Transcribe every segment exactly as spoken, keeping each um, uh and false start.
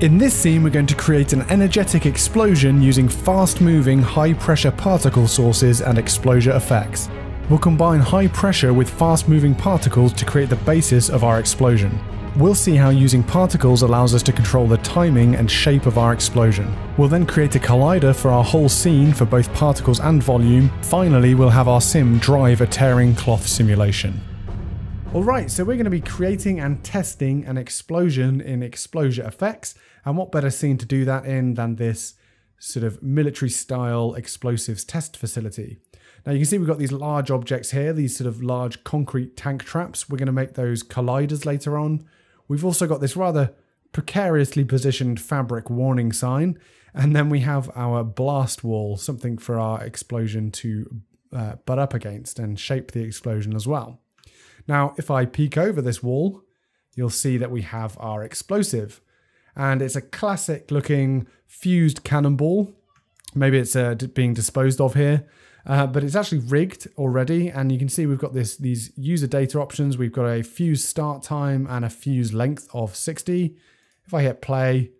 In this scene, we're going to create an energetic explosion using fast-moving, high-pressure particle sources and Explosia effects. We'll combine high pressure with fast-moving particles to create the basis of our explosion. We'll see how using particles allows us to control the timing and shape of our explosion. We'll then create a collider for our whole scene for both particles and volume. Finally, we'll have our sim drive a tearing cloth simulation. Alright, so we're going to be creating and testing an explosion in ExplosiaFX, and what better scene to do that in than this sort of military-style explosives test facility. Now you can see we've got these large objects here, these sort of large concrete tank traps. We're going to make those colliders later on. We've also got this rather precariously positioned fabric warning sign. And then we have our blast wall, something for our explosion to uh, butt up against and shape the explosion as well. Now, if I peek over this wall, you'll see that we have our explosive. And it's a classic looking fused cannonball. Maybe it's uh, being disposed of here. Uh, but it's actually rigged already, and you can see we've got this these user data options. We've got a fuse start time and a fuse length of sixty. If I hit play,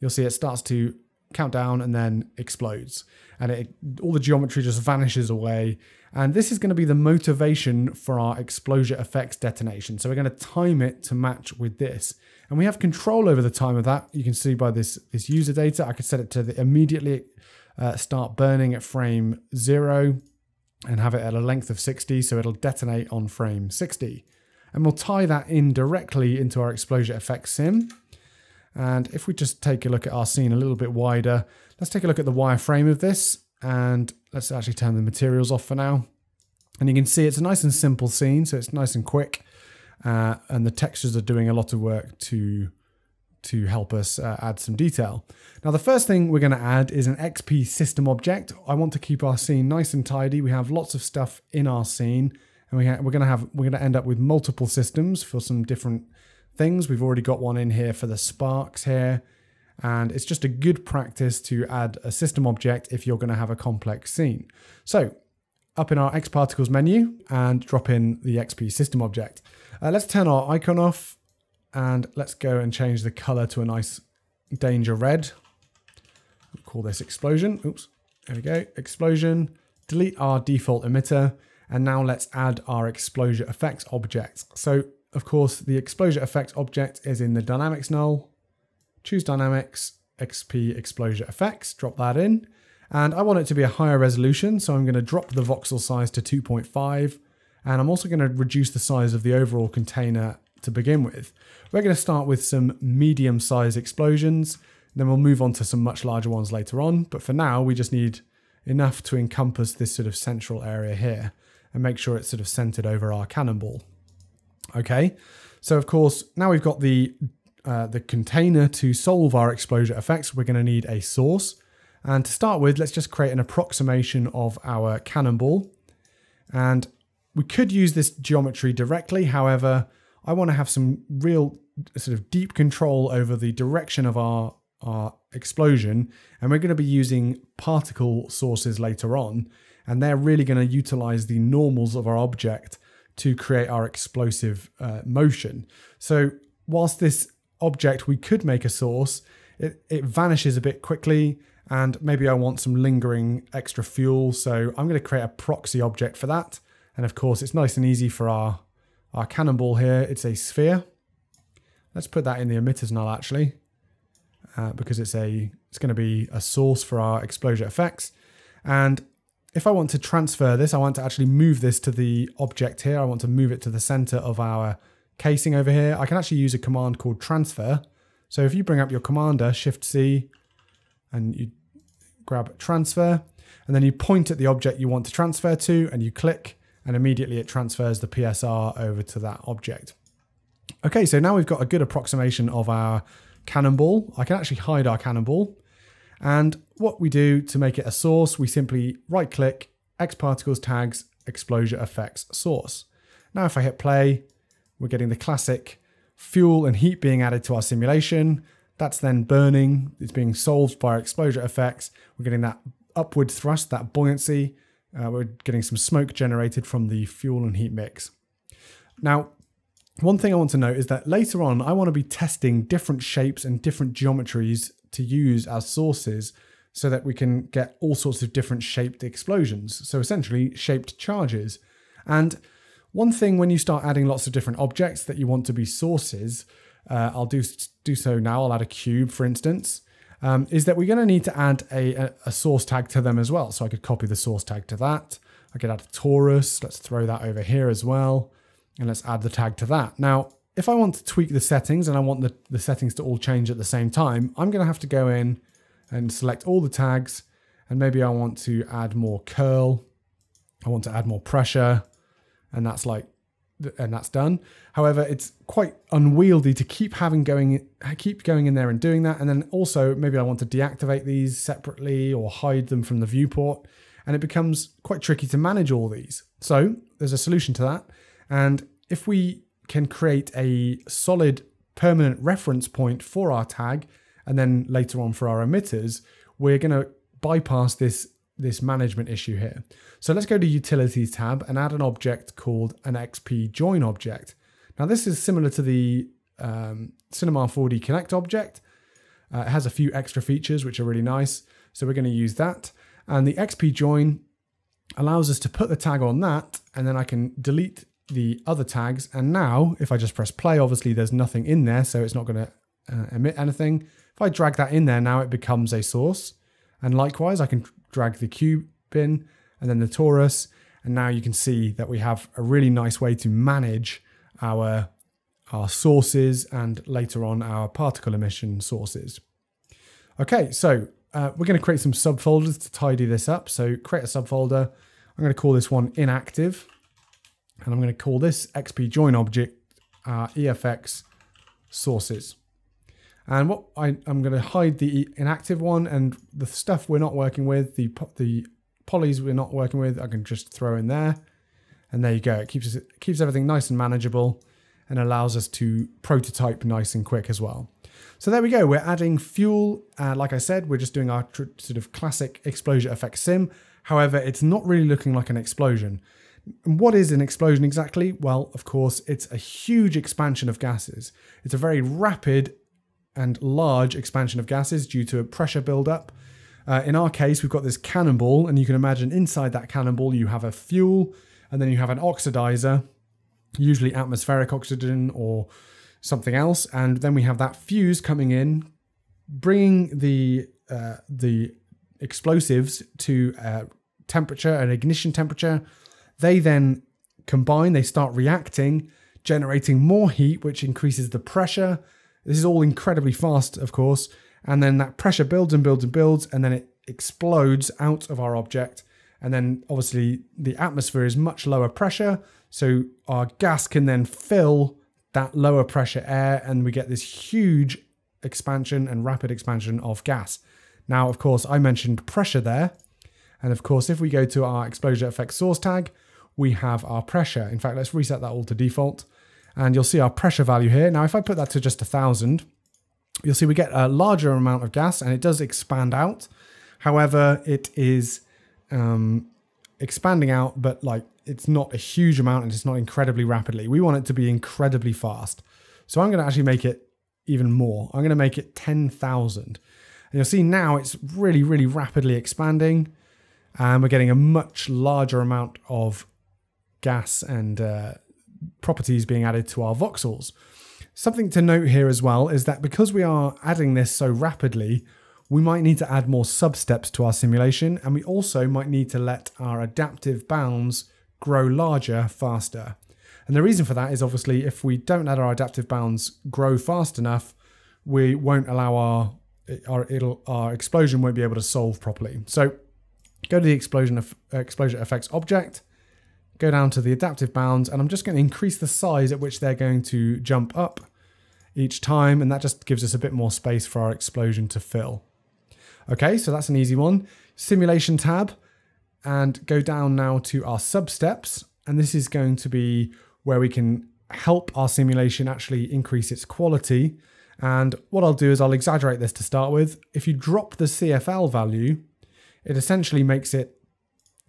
you'll see it starts to count down and then explodes. And it, all the geometry just vanishes away. And this is going to be the motivation for our ExplosiaFX detonation. So we're going to time it to match with this. And we have control over the time of that. You can see by this, this user data, I could set it to the immediately... Uh, start burning at frame zero and have it at a length of sixty, so it'll detonate on frame sixty. And we'll tie that in directly into our ExplosiaFX sim. And if we just take a look at our scene a little bit wider, let's take a look at the wireframe of this, and let's actually turn the materials off for now. And you can see it's a nice and simple scene, so it's nice and quick, uh, and the textures are doing a lot of work to to help us uh, add some detail. Now the first thing we're going to add is an X P system object. I want to keep our scene nice and tidy. We have lots of stuff in our scene, and we we're going to have we're going to end up with multiple systems for some different things. We've already got one in here for the sparks here, and it's just a good practice to add a system object if you're going to have a complex scene. So up in our X Particles menu and drop in the X P system object. Uh, let's turn our icon off. And let's go and change the color to a nice danger red. We'll call this explosion. Oops, there we go, explosion. Delete our default emitter. And now let's add our ExplosiaFX object. So of course the ExplosiaFX object is in the dynamics null. Choose dynamics, X P ExplosiaFX, drop that in. And I want it to be a higher resolution. So I'm gonna drop the voxel size to two point five. And I'm also gonna reduce the size of the overall container to begin with. We're going to start with some medium-sized explosions, then we'll move on to some much larger ones later on, but for now we just need enough to encompass this sort of central area here and make sure it's sort of centered over our cannonball. Okay, so of course now we've got the uh, the container to solve our ExplosiaFX. We're going to need a source, and to start with let's just create an approximation of our cannonball, and we could use this geometry directly. However, I want to have some real sort of deep control over the direction of our, our explosion, and we're going to be using particle sources later on, and they're really going to utilize the normals of our object to create our explosive uh, motion. So whilst this object, we could make a source, it, it vanishes a bit quickly, and maybe I want some lingering extra fuel, so I'm going to create a proxy object for that. And of course it's nice and easy for our Our cannonball here, it's a sphere. Let's put that in the emitters null actually, uh, because it's a it's going to be a source for our ExplosiaFX. And if I want to transfer this, I want to actually move this to the object here. I want to move it to the center of our casing over here. I can actually use a command called transfer. So if you bring up your commander, Shift C, and you grab transfer, and then you point at the object you want to transfer to, and you click. And immediately it transfers the P S R over to that object. Okay, so now we've got a good approximation of our cannonball. I can actually hide our cannonball. And what we do to make it a source, we simply right click, X Particles tags, ExplosiaFX source. Now if I hit play, we're getting the classic fuel and heat being added to our simulation. That's then burning, it's being solved by ExplosiaFX. We're getting that upward thrust, that buoyancy. Uh, we're getting some smoke generated from the fuel and heat mix. Now, One thing I want to note is that later on, I want to be testing different shapes and different geometries to use as sources so that we can get all sorts of different shaped explosions. So essentially shaped charges. And one thing when you start adding lots of different objects that you want to be sources, uh, I'll do, do so now, I'll add a cube for instance, um, is that we're gonna need to add a, a source tag to them as well. So I could copy the source tag to that. I could add a torus, let's throw that over here as well. And let's add the tag to that. Now, if I want to tweak the settings and I want the, the settings to all change at the same time, I'm gonna have to go in and select all the tags. And maybe I want to add more curl. I want to add more pressure. And that's like, and that's done. However, it's quite unwieldy to keep having going, keep going in there and doing that. And then also maybe I want to deactivate these separately or hide them from the viewport. And it becomes quite tricky to manage all these. So there's a solution to that. And if we can create a solid permanent reference point for our tag, and then later on for our emitters, we're going to bypass this, this management issue here. So let's go to Utilities tab and add an object called an X P Join object. Now this is similar to the um, Cinema four D Connect object. Uh, it has a few extra features which are really nice. So we're going to use that. And the X P Join allows us to put the tag on that, and then I can delete the other tags. And now if I just press play, obviously there's nothing in there, so it's not going to uh, emit anything. If I drag that in there, now it becomes a source. And likewise, I can drag the cube in and then the torus. And now you can see that we have a really nice way to manage our, our sources and later on our particle emission sources. Okay, so uh, we're going to create some subfolders to tidy this up. So create a subfolder. I'm going to call this one inactive. And I'm going to call this X P Join object uh, E F X sources. And what I, I'm going to hide the inactive one, and the stuff we're not working with, the, the polys we're not working with, I can just throw in there. And there you go. It keeps, it keeps everything nice and manageable and allows us to prototype nice and quick as well. So there we go. We're adding fuel. Uh, like I said, we're just doing our sort of classic ExplosiaFX sim. However, it's not really looking like an explosion. And what is an explosion exactly? Well, of course, it's a huge expansion of gases. It's a very rapid and large expansion of gases due to a pressure buildup. Uh, in our case, we've got this cannonball, and you can imagine inside that cannonball, you have a fuel, and then you have an oxidizer, usually atmospheric oxygen or something else. And then we have that fuse coming in, bringing the, uh, the explosives to uh, temperature, an ignition temperature. They then combine, they start reacting, generating more heat, which increases the pressure. This is all incredibly fast, of course. And then that pressure builds and builds and builds, and then it explodes out of our object. And then obviously the atmosphere is much lower pressure. So our gas can then fill that lower pressure air, and we get this huge expansion and rapid expansion of gas. Now, of course, I mentioned pressure there. And of course, if we go to our ExplosiaFX source tag, we have our pressure. In fact, let's reset that all to default. And you'll see our pressure value here. Now, if I put that to just one thousand, you'll see we get a larger amount of gas, and it does expand out. However, it is um, expanding out, but like it's not a huge amount, and it's not incredibly rapidly. We want it to be incredibly fast. So I'm going to actually make it even more. I'm going to make it ten thousand. And you'll see now it's really, really rapidly expanding. And we're getting a much larger amount of gas and uh, properties being added to our voxels. Something to note here as well is that because we are adding this so rapidly, we might need to add more substeps to our simulation, and we also might need to let our adaptive bounds grow larger faster. And the reason for that is obviously if we don't let our adaptive bounds grow fast enough, we won't allow our, our, it'll, our explosion won't be able to solve properly. So go to the explosion of ExplosiaFX object, go down to the adaptive bounds, and I'm just going to increase the size at which they're going to jump up each time, and that just gives us a bit more space for our explosion to fill. Okay, so that's an easy one. Simulation tab, and go down now to our substeps, and this is going to be where we can help our simulation actually increase its quality. And what I'll do is I'll exaggerate this to start with. If you drop the C F L value, it essentially makes it,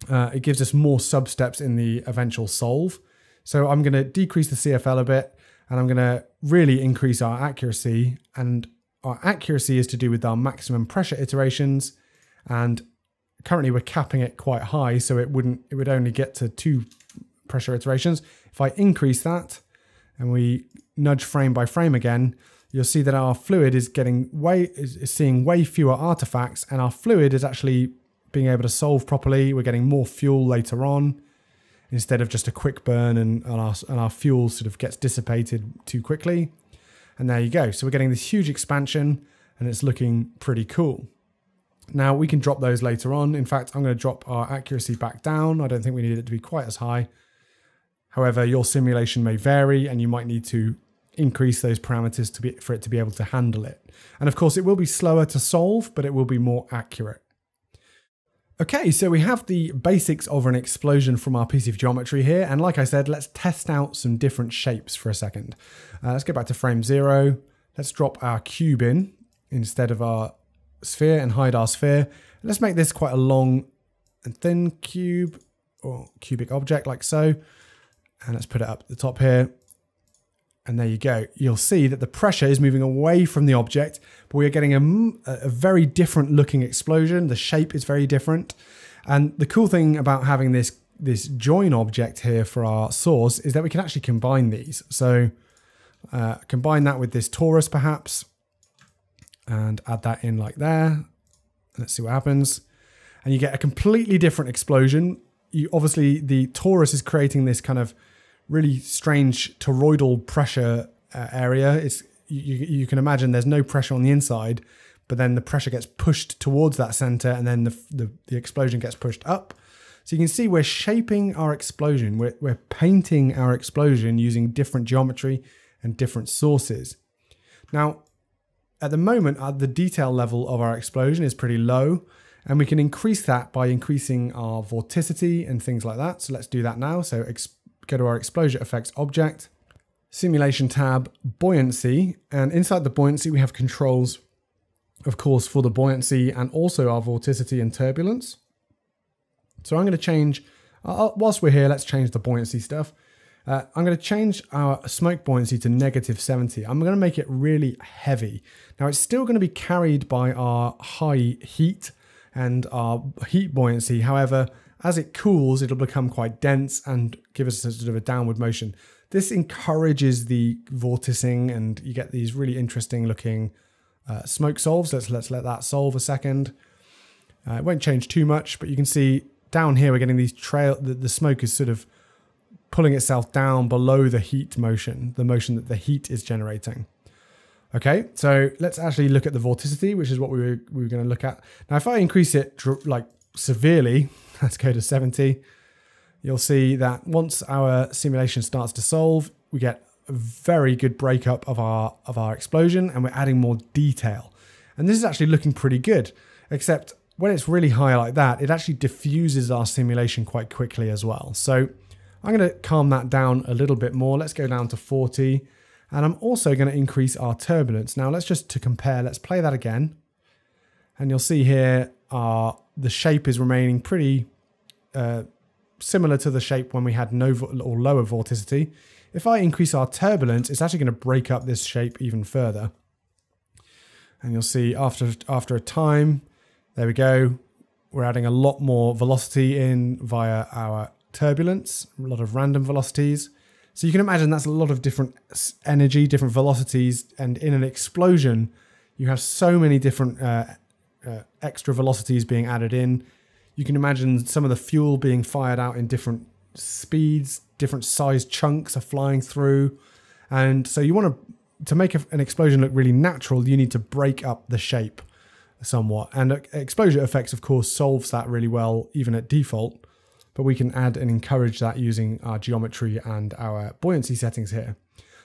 uh, it gives us more substeps in the eventual solve. So I'm going to decrease the C F L a bit, and I'm going to really increase our accuracy, and our accuracy is to do with our maximum pressure iterations, and currently we're capping it quite high, so it wouldn't it would only get to two pressure iterations. If I increase that and we nudge frame by frame again, you'll see that our fluid is getting way is seeing way fewer artifacts, and our fluid is actually being able to solve properly. We're getting more fuel later on instead of just a quick burn, and, and, our, and our fuel sort of gets dissipated too quickly. And there you go. So we're getting this huge expansion and it's looking pretty cool. Now we can drop those later on. In fact, I'm going to drop our accuracy back down. I don't think we need it to be quite as high. However, your simulation may vary and you might need to increase those parameters to be, for it to be able to handle it. And of course it will be slower to solve, but it will be more accurate. Okay, so we have the basics of an explosion from our piece of geometry here. And like I said, let's test out some different shapes for a second. Uh, let's go back to frame zero. Let's drop our cube in instead of our sphere and hide our sphere. Let's make this quite a long and thin cube or cubic object like so. And let's put it up at the top here. And there you go. You'll see that the pressure is moving away from the object, but we are getting a, a very different looking explosion. The shape is very different. And the cool thing about having this, this join object here for our source is that we can actually combine these. So uh, combine that with this torus perhaps, and add that in like there. Let's see what happens. And you get a completely different explosion. You obviously, the torus is creating this kind of really strange toroidal pressure uh, area. It's you, you can imagine there's no pressure on the inside, but then the pressure gets pushed towards that center, and then the, the, the explosion gets pushed up. So you can see we're shaping our explosion. We're, we're painting our explosion using different geometry and different sources. Now, at the moment, uh, the detail level of our explosion is pretty low, and we can increase that by increasing our vorticity and things like that. So let's do that now. So go to our ExplosiaFX object, simulation tab, buoyancy, and inside the buoyancy we have controls, of course, for the buoyancy and also our vorticity and turbulence. So I'm going to change, uh, whilst we're here, let's change the buoyancy stuff. Uh, I'm going to change our smoke buoyancy to negative seventy. I'm going to make it really heavy. Now it's still going to be carried by our high heat and our heat buoyancy. However, as it cools, it'll become quite dense and give us a sort of a downward motion. This encourages the vorticing, and you get these really interesting looking uh, smoke solves. Let's, let's let that solve a second. Uh, it won't change too much, but you can see down here we're getting these trail, the, the smoke is sort of pulling itself down below the heat motion, the motion that the heat is generating. Okay, so let's actually look at the vorticity, which is what we were, we were going to look at. Now, if I increase it like severely, let's go to seventy, you'll see that once our simulation starts to solve, we get a very good breakup of our, of our explosion, and we're adding more detail. And this is actually looking pretty good, except when it's really high like that, it actually diffuses our simulation quite quickly as well. So I'm going to calm that down a little bit more. Let's go down to forty, and I'm also going to increase our turbulence. Now let's just to compare, let's play that again. And you'll see here our, the shape is remaining pretty uh, similar to the shape when we had no or lower vorticity. If I increase our turbulence, it's actually going to break up this shape even further. And you'll see after, after a time, there we go. We're adding a lot more velocity in via our turbulence, a lot of random velocities. So you can imagine that's a lot of different energy, different velocities, and in an explosion, you have so many different uh, Uh, extra velocities being added in. You can imagine some of the fuel being fired out in different speeds, different size chunks are flying through. And so you want to, to make a, an explosion look really natural, you need to break up the shape somewhat. And uh, ExplosiaFX, of course, solves that really well, even at default, but we can add and encourage that using our geometry and our buoyancy settings here.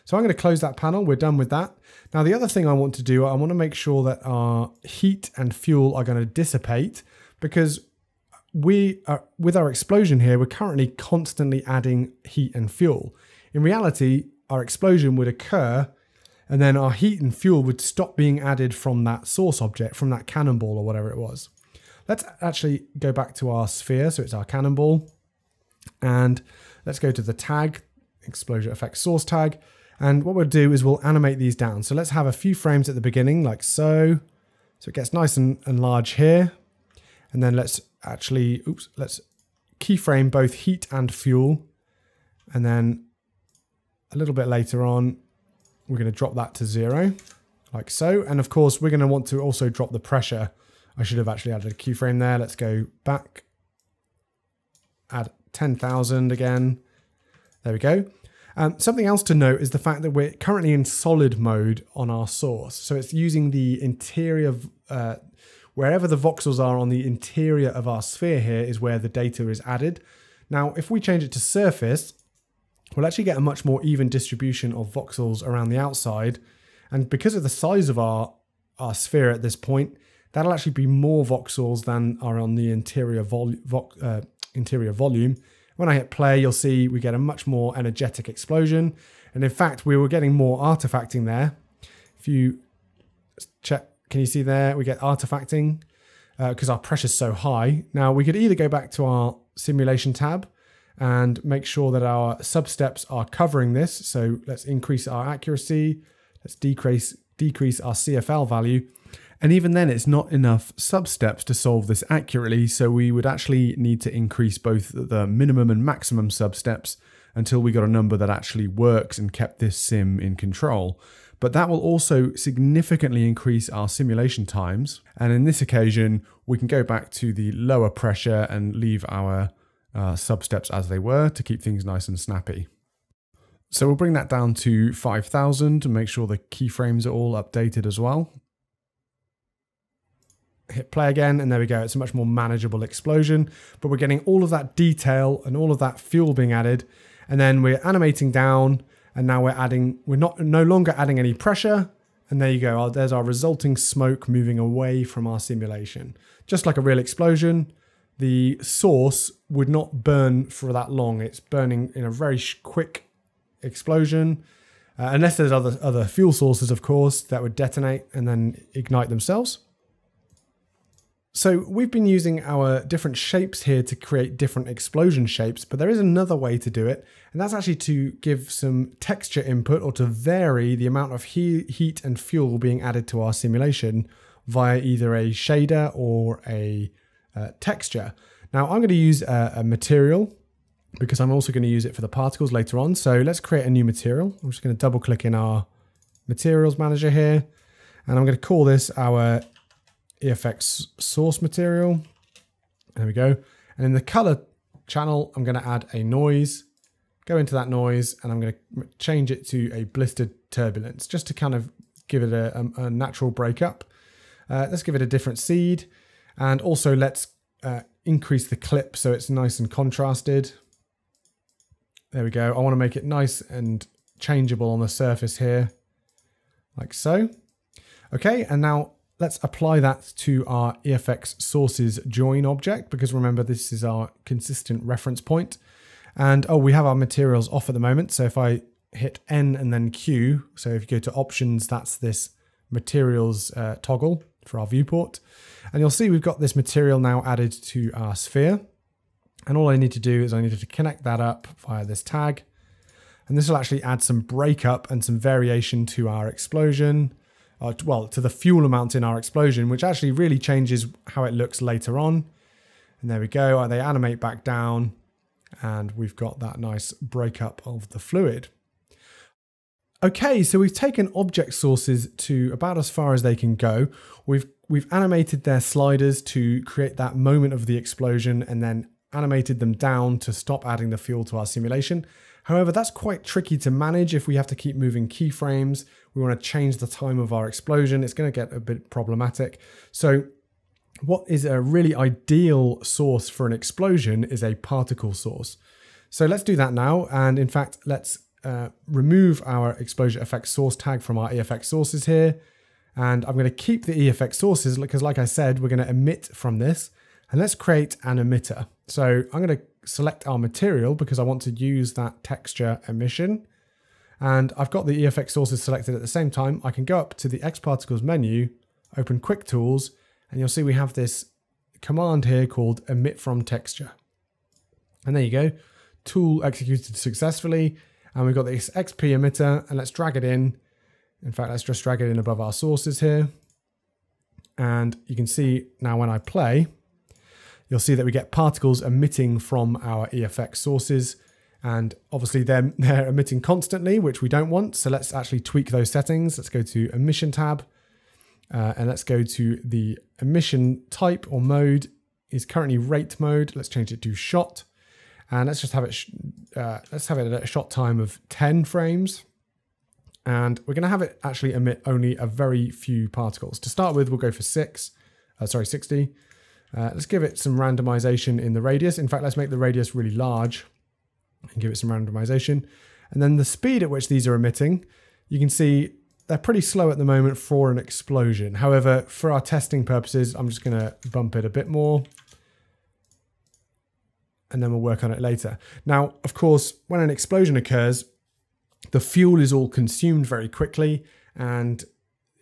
So I'm going to close that panel. We're done with that. Now, the other thing I want to do, I want to make sure that our heat and fuel are going to dissipate, because we are, with our explosion here, we're currently constantly adding heat and fuel. In reality, our explosion would occur and then our heat and fuel would stop being added from that source object, from that cannonball or whatever it was. Let's actually go back to our sphere. So it's our cannonball, and let's go to the tag, ExplosiaFX source tag. And what we'll do is we'll animate these down. So let's have a few frames at the beginning, like so. So it gets nice and, and large here. And then let's actually, oops, let's keyframe both heat and fuel. And then a little bit later on, we're going to drop that to zero, like so. And of course, we're going to want to also drop the pressure. I should have actually added a keyframe there. Let's go back, add ten thousand again. There we go. Um, something else to note is the fact that we're currently in solid mode on our source. So it's using the interior, uh, wherever the voxels are on the interior of our sphere here is where the data is added. Now, if we change it to surface, we'll actually get a much more even distribution of voxels around the outside. And because of the size of our, our sphere at this point, that'll actually be more voxels than are on the interior, vol vo uh, interior volume. When I hit play, you'll see we get a much more energetic explosion. And in fact, we were getting more artifacting there. If you check, can you see there? We get artifacting because uh, our pressure's so high. Now we could either go back to our simulation tab and make sure that our substeps are covering this. So let's increase our accuracy. Let's decrease, decrease our C F L value. And even then it's not enough substeps to solve this accurately. So we would actually need to increase both the minimum and maximum substeps until we got a number that actually works and kept this sim in control. But that will also significantly increase our simulation times. And in this occasion, we can go back to the lower pressure and leave our Uh, substeps as they were to keep things nice and snappy. So we'll bring that down to five thousand and make sure the keyframes are all updated as well. Hit play again and there we go. It's a much more manageable explosion, but we're getting all of that detail and all of that fuel being added, and then we're animating down, and now we're adding we're not no longer adding any pressure. And there you go, our, there's our resulting smoke moving away from our simulation. Just like a real explosion, the source would not burn for that long. It's burning in a very quick explosion, uh, unless there's other, other fuel sources, of course, that would detonate and then ignite themselves. So we've been using our different shapes here to create different explosion shapes, but there is another way to do it, and that's actually to give some texture input or to vary the amount of he- heat and fuel being added to our simulation via either a shader or a Uh, texture. Now I'm going to use a, a material because I'm also going to use it for the particles later on. So let's create a new material. I'm just going to double click in our materials manager here, and I'm going to call this our E F X source material. There we go. And in the color channel, I'm going to add a noise, go into that noise, and I'm going to change it to a blistered turbulence just to kind of give it a, a, a natural breakup. Uh, let's give it a different seed. And also let's uh, increase the clip so it's nice and contrasted. There we go. I want to make it nice and changeable on the surface here, like so. Okay, and now let's apply that to our E F X sources join object, because remember this is our consistent reference point. And oh, we have our materials off at the moment. So if I hit N and then Q, so if you go to options, that's this materials uh, toggle for our viewport. And you'll see we've got this material now added to our sphere. And all I need to do is I need to connect that up via this tag. And this will actually add some breakup and some variation to our explosion, uh, well, to the fuel amount in our explosion, which actually really changes how it looks later on. And there we go. They animate back down and we've got that nice breakup of the fluid. Okay, so we've taken object sources to about as far as they can go. We've we've animated their sliders to create that moment of the explosion and then animated them down to stop adding the fuel to our simulation. However, that's quite tricky to manage if we have to keep moving keyframes. We want to change the time of our explosion. It's going to get a bit problematic. So what is a really ideal source for an explosion is a particle source. So let's do that now. And in fact, let's Uh, remove our ExplosiaFX source tag from our E F X sources here. And I'm going to keep the E F X sources because, like I said, we're going to emit from this. And let's create an emitter. So I'm going to select our material because I want to use that texture emission. And I've got the E F X sources selected at the same time. I can go up to the X Particles menu, open Quick Tools, and you'll see we have this command here called emit from texture. And there you go. Tool executed successfully. And we've got this X P emitter, and let's drag it in. In fact, let's just drag it in above our sources here. And you can see now when I play, you'll see that we get particles emitting from our E F X sources. And obviously they're, they're emitting constantly, which we don't want. So let's actually tweak those settings. Let's go to emission tab uh, and let's go to the emission type or mode is currently rate mode. Let's change it to shot and let's just have it. Uh, let's have it at a shot time of ten frames. And we're going to have it actually emit only a very few particles. To start with, we'll go for six, uh, sorry, sixty. Uh, let's give it some randomization in the radius. In fact, let's make the radius really large and give it some randomization. And then the speed at which these are emitting, you can see they're pretty slow at the moment for an explosion. However, for our testing purposes, I'm just going to bump it a bit more. And then we'll work on it later. Now, of course, when an explosion occurs, the fuel is all consumed very quickly and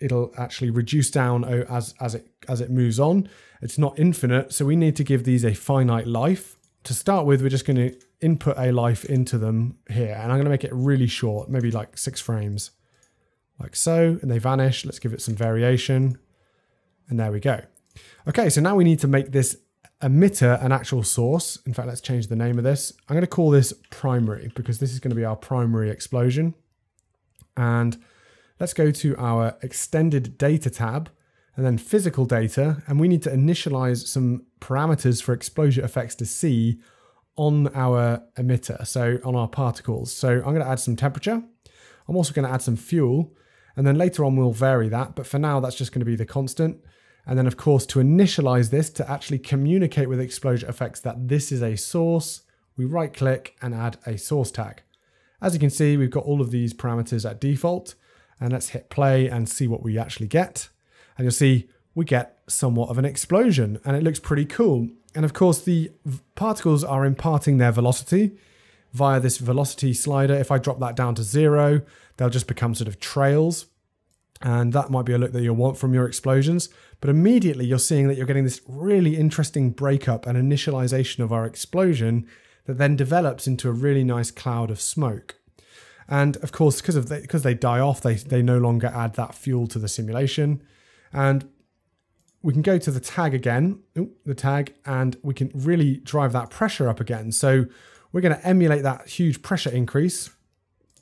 it'll actually reduce down as, as, it, as it moves on. It's not infinite, so we need to give these a finite life. To start with, we're just going to input a life into them here. And I'm going to make it really short, maybe like six frames, like so, and they vanish. Let's give it some variation. And there we go. Okay, so now we need to make this emitter an actual source. In fact, let's change the name of this. I'm going to call this primary because this is going to be our primary explosion. And let's go to our extended data tab and then physical data. And we need to initialize some parameters for ExplosiaFX to see on our emitter, so on our particles. So I'm going to add some temperature. I'm also going to add some fuel. And then later on, we'll vary that. But for now, that's just going to be the constant. And then, of course, to initialize this, to actually communicate with ExplosiaFX that this is a source, we right click and add a source tag. As you can see, we've got all of these parameters at default. And let's hit play and see what we actually get. And you'll see we get somewhat of an explosion and it looks pretty cool. And of course, the particles are imparting their velocity via this velocity slider. If I drop that down to zero, they'll just become sort of trails. And that might be a look that you'll want from your explosions. But immediately you're seeing that you're getting this really interesting breakup and initialization of our explosion that then develops into a really nice cloud of smoke. And of course, because of the, because they die off, they, they no longer add that fuel to the simulation. And we can go to the tag again, ooh, the tag, and we can really drive that pressure up again. So we're going to emulate that huge pressure increase.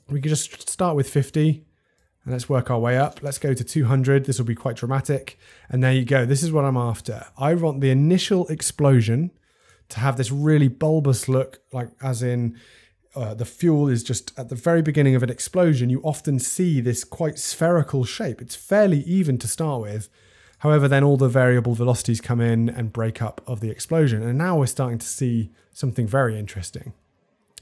We can just start with fifty and let's work our way up. Let's go to two hundred. This will be quite dramatic. And there you go. This is what I'm after. I want the initial explosion to have this really bulbous look, like as in uh, the fuel is just at the very beginning of an explosion. You often see this quite spherical shape. It's fairly even to start with. However, then all the variable velocities come in and break up of the explosion. And now we're starting to see something very interesting.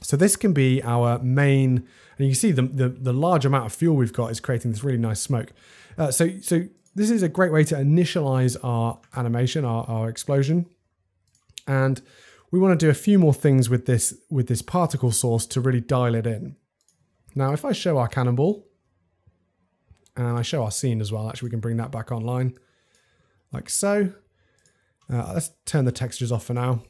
So this can be our main, and you can see the, the, the large amount of fuel we've got is creating this really nice smoke. Uh, so, so this is a great way to initialize our animation, our, our explosion. And we want to do a few more things with this, with this particle source to really dial it in. Now, if I show our cannonball, and I show our scene as well, actually we can bring that back online. Like so. Uh, let's turn the textures off for now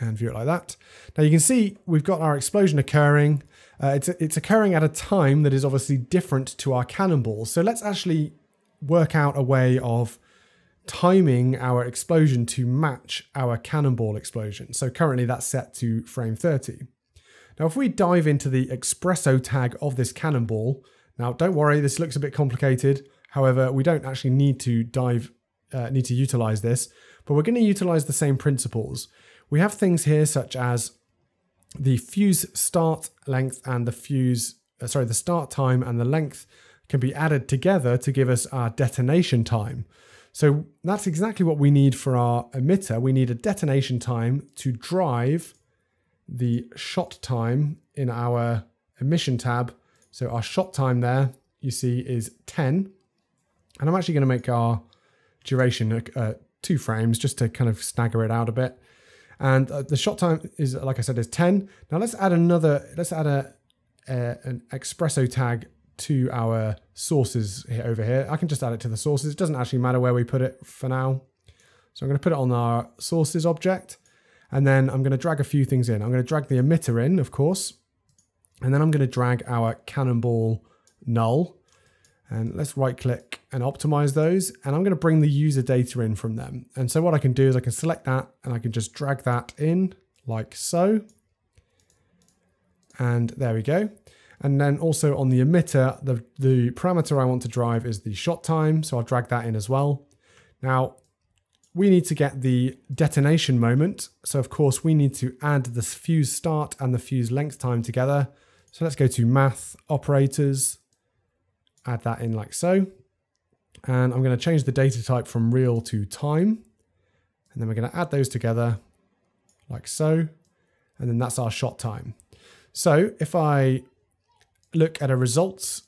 and view it like that. Now you can see we've got our explosion occurring. Uh, it's, it's occurring at a time that is obviously different to our cannonball. So let's actually work out a way of timing our explosion to match our cannonball explosion. So currently that's set to frame thirty. Now if we dive into the Expresso tag of this cannonball, now don't worry, this looks a bit complicated. However, we don't actually need to dive, uh, need to utilize this, but we're going to utilize the same principles. We have things here such as the fuse start length and the fuse, uh, sorry, the start time and the length can be added together to give us our detonation time. So that's exactly what we need for our emitter. We need a detonation time to drive the shot time in our emission tab. So our shot time there, you see, is ten. And I'm actually going to make our duration uh, two frames just to kind of stagger it out a bit. And uh, the shot time is, like I said, is ten. Now let's add another, let's add a, a, an Expresso tag to our sources here, over here. I can just add it to the sources. It doesn't actually matter where we put it for now. So I'm going to put it on our sources object. And then I'm going to drag a few things in. I'm going to drag the emitter in, of course. And then I'm going to drag our cannonball null, and let's right click and optimize those. And I'm going to bring the user data in from them. And so what I can do is I can select that and I can just drag that in like so. And there we go. And then also on the emitter, the, the parameter I want to drive is the shot time. So I'll drag that in as well. Now we need to get the detonation moment. So of course we need to add the fuse start and the fuse length time together. So let's go to math operators, add that in like so. And I'm going to change the data type from real to time. And then we're going to add those together like so. And then that's our shot time. So if I look at a results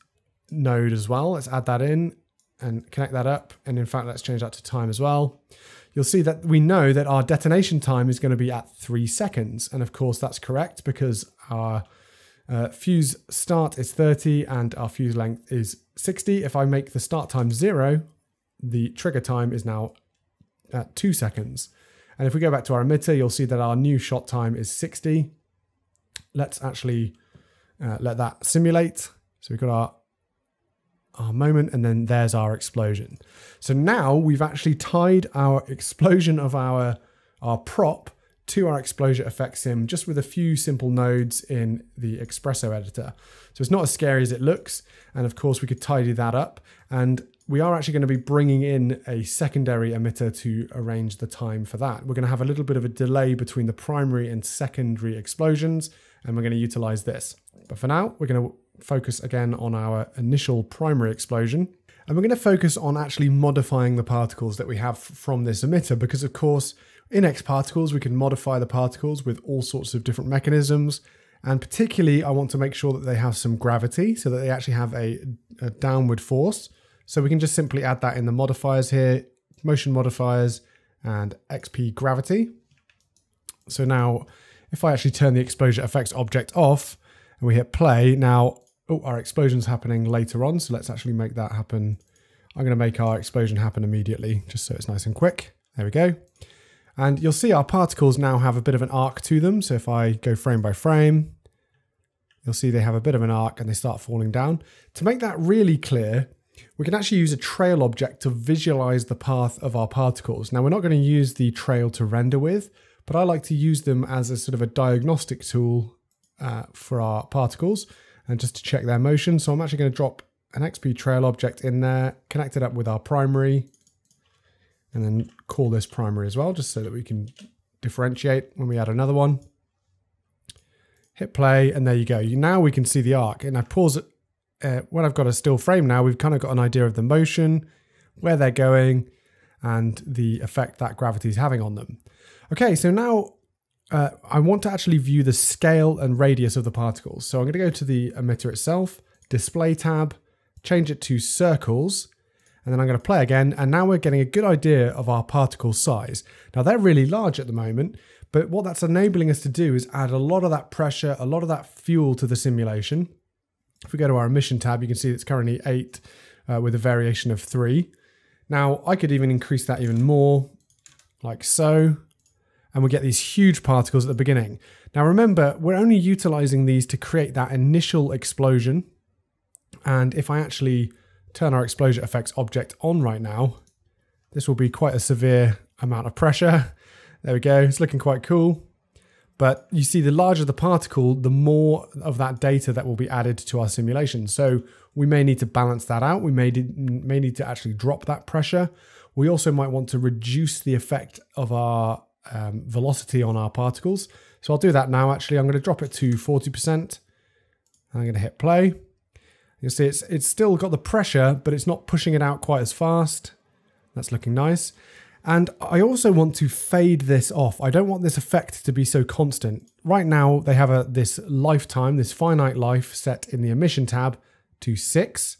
node as well, let's add that in and connect that up. And in fact, let's change that to time as well. You'll see that we know that our detonation time is going to be at three seconds. And of course that's correct because our Uh, fuse start is thirty and our fuse length is sixty. If I make the start time zero, the trigger time is now at two seconds. And if we go back to our emitter, you'll see that our new shot time is sixty. Let's actually uh, let that simulate. So we've got our, our moment, and then there's our explosion. So now we've actually tied our explosion of our, our prop to our ExplosiaFX sim, just with a few simple nodes in the Expresso editor. So it's not as scary as it looks. And of course we could tidy that up, and we are actually going to be bringing in a secondary emitter to arrange the time for that. We're going to have a little bit of a delay between the primary and secondary explosions, and we're going to utilize this. But for now, we're going to focus again on our initial primary explosion. And we're going to focus on actually modifying the particles that we have from this emitter, because of course, in X Particles, we can modify the particles with all sorts of different mechanisms. And particularly, I want to make sure that they have some gravity, so that they actually have a, a downward force. So we can just simply add that in the modifiers here, motion modifiers and X P gravity. So now if I actually turn the ExplosiaFX object off and we hit play, now oh, our explosion's happening later on. So let's actually make that happen. I'm going to make our explosion happen immediately, just so it's nice and quick. There we go. And you'll see our particles now have a bit of an arc to them. So if I go frame by frame, you'll see they have a bit of an arc and they start falling down. To make that really clear, we can actually use a trail object to visualize the path of our particles. Now we're not going to use the trail to render with, but I like to use them as a sort of a diagnostic tool uh, for our particles and just to check their motion. So I'm actually going to drop an X P trail object in there, connect it up with our primary, and then call this primary as well, just so that we can differentiate when we add another one. Hit play, and there you go. Now we can see the arc, and I pause it. Uh, when I've got a still frame now, we've kind of got an idea of the motion, where they're going, and the effect that gravity is having on them. Okay, so now uh, I want to actually view the scale and radius of the particles. So I'm going to go to the emitter itself, display tab, change it to circles, and then I'm going to play again, and now we're getting a good idea of our particle size. Now they're really large at the moment, but what that's enabling us to do is add a lot of that pressure, a lot of that fuel to the simulation. If we go to our emission tab, you can see it's currently eight uh, with a variation of three. Now I could even increase that even more, like so, and we get these huge particles at the beginning. Now remember, we're only utilizing these to create that initial explosion, and if I actually turn our ExplosiaFX object on right now, this will be quite a severe amount of pressure. There we go, it's looking quite cool. But you see, the larger the particle, the more of that data that will be added to our simulation. So we may need to balance that out. We may, may need to actually drop that pressure. We also might want to reduce the effect of our um, velocity on our particles. So I'll do that now actually. I'm going to drop it to forty percent and I'm going to hit play. You'll see it's, it's still got the pressure, but it's not pushing it out quite as fast. That's looking nice. And I also want to fade this off. I don't want this effect to be so constant. Right now, they have a, this lifetime, this finite life set in the emission tab to six.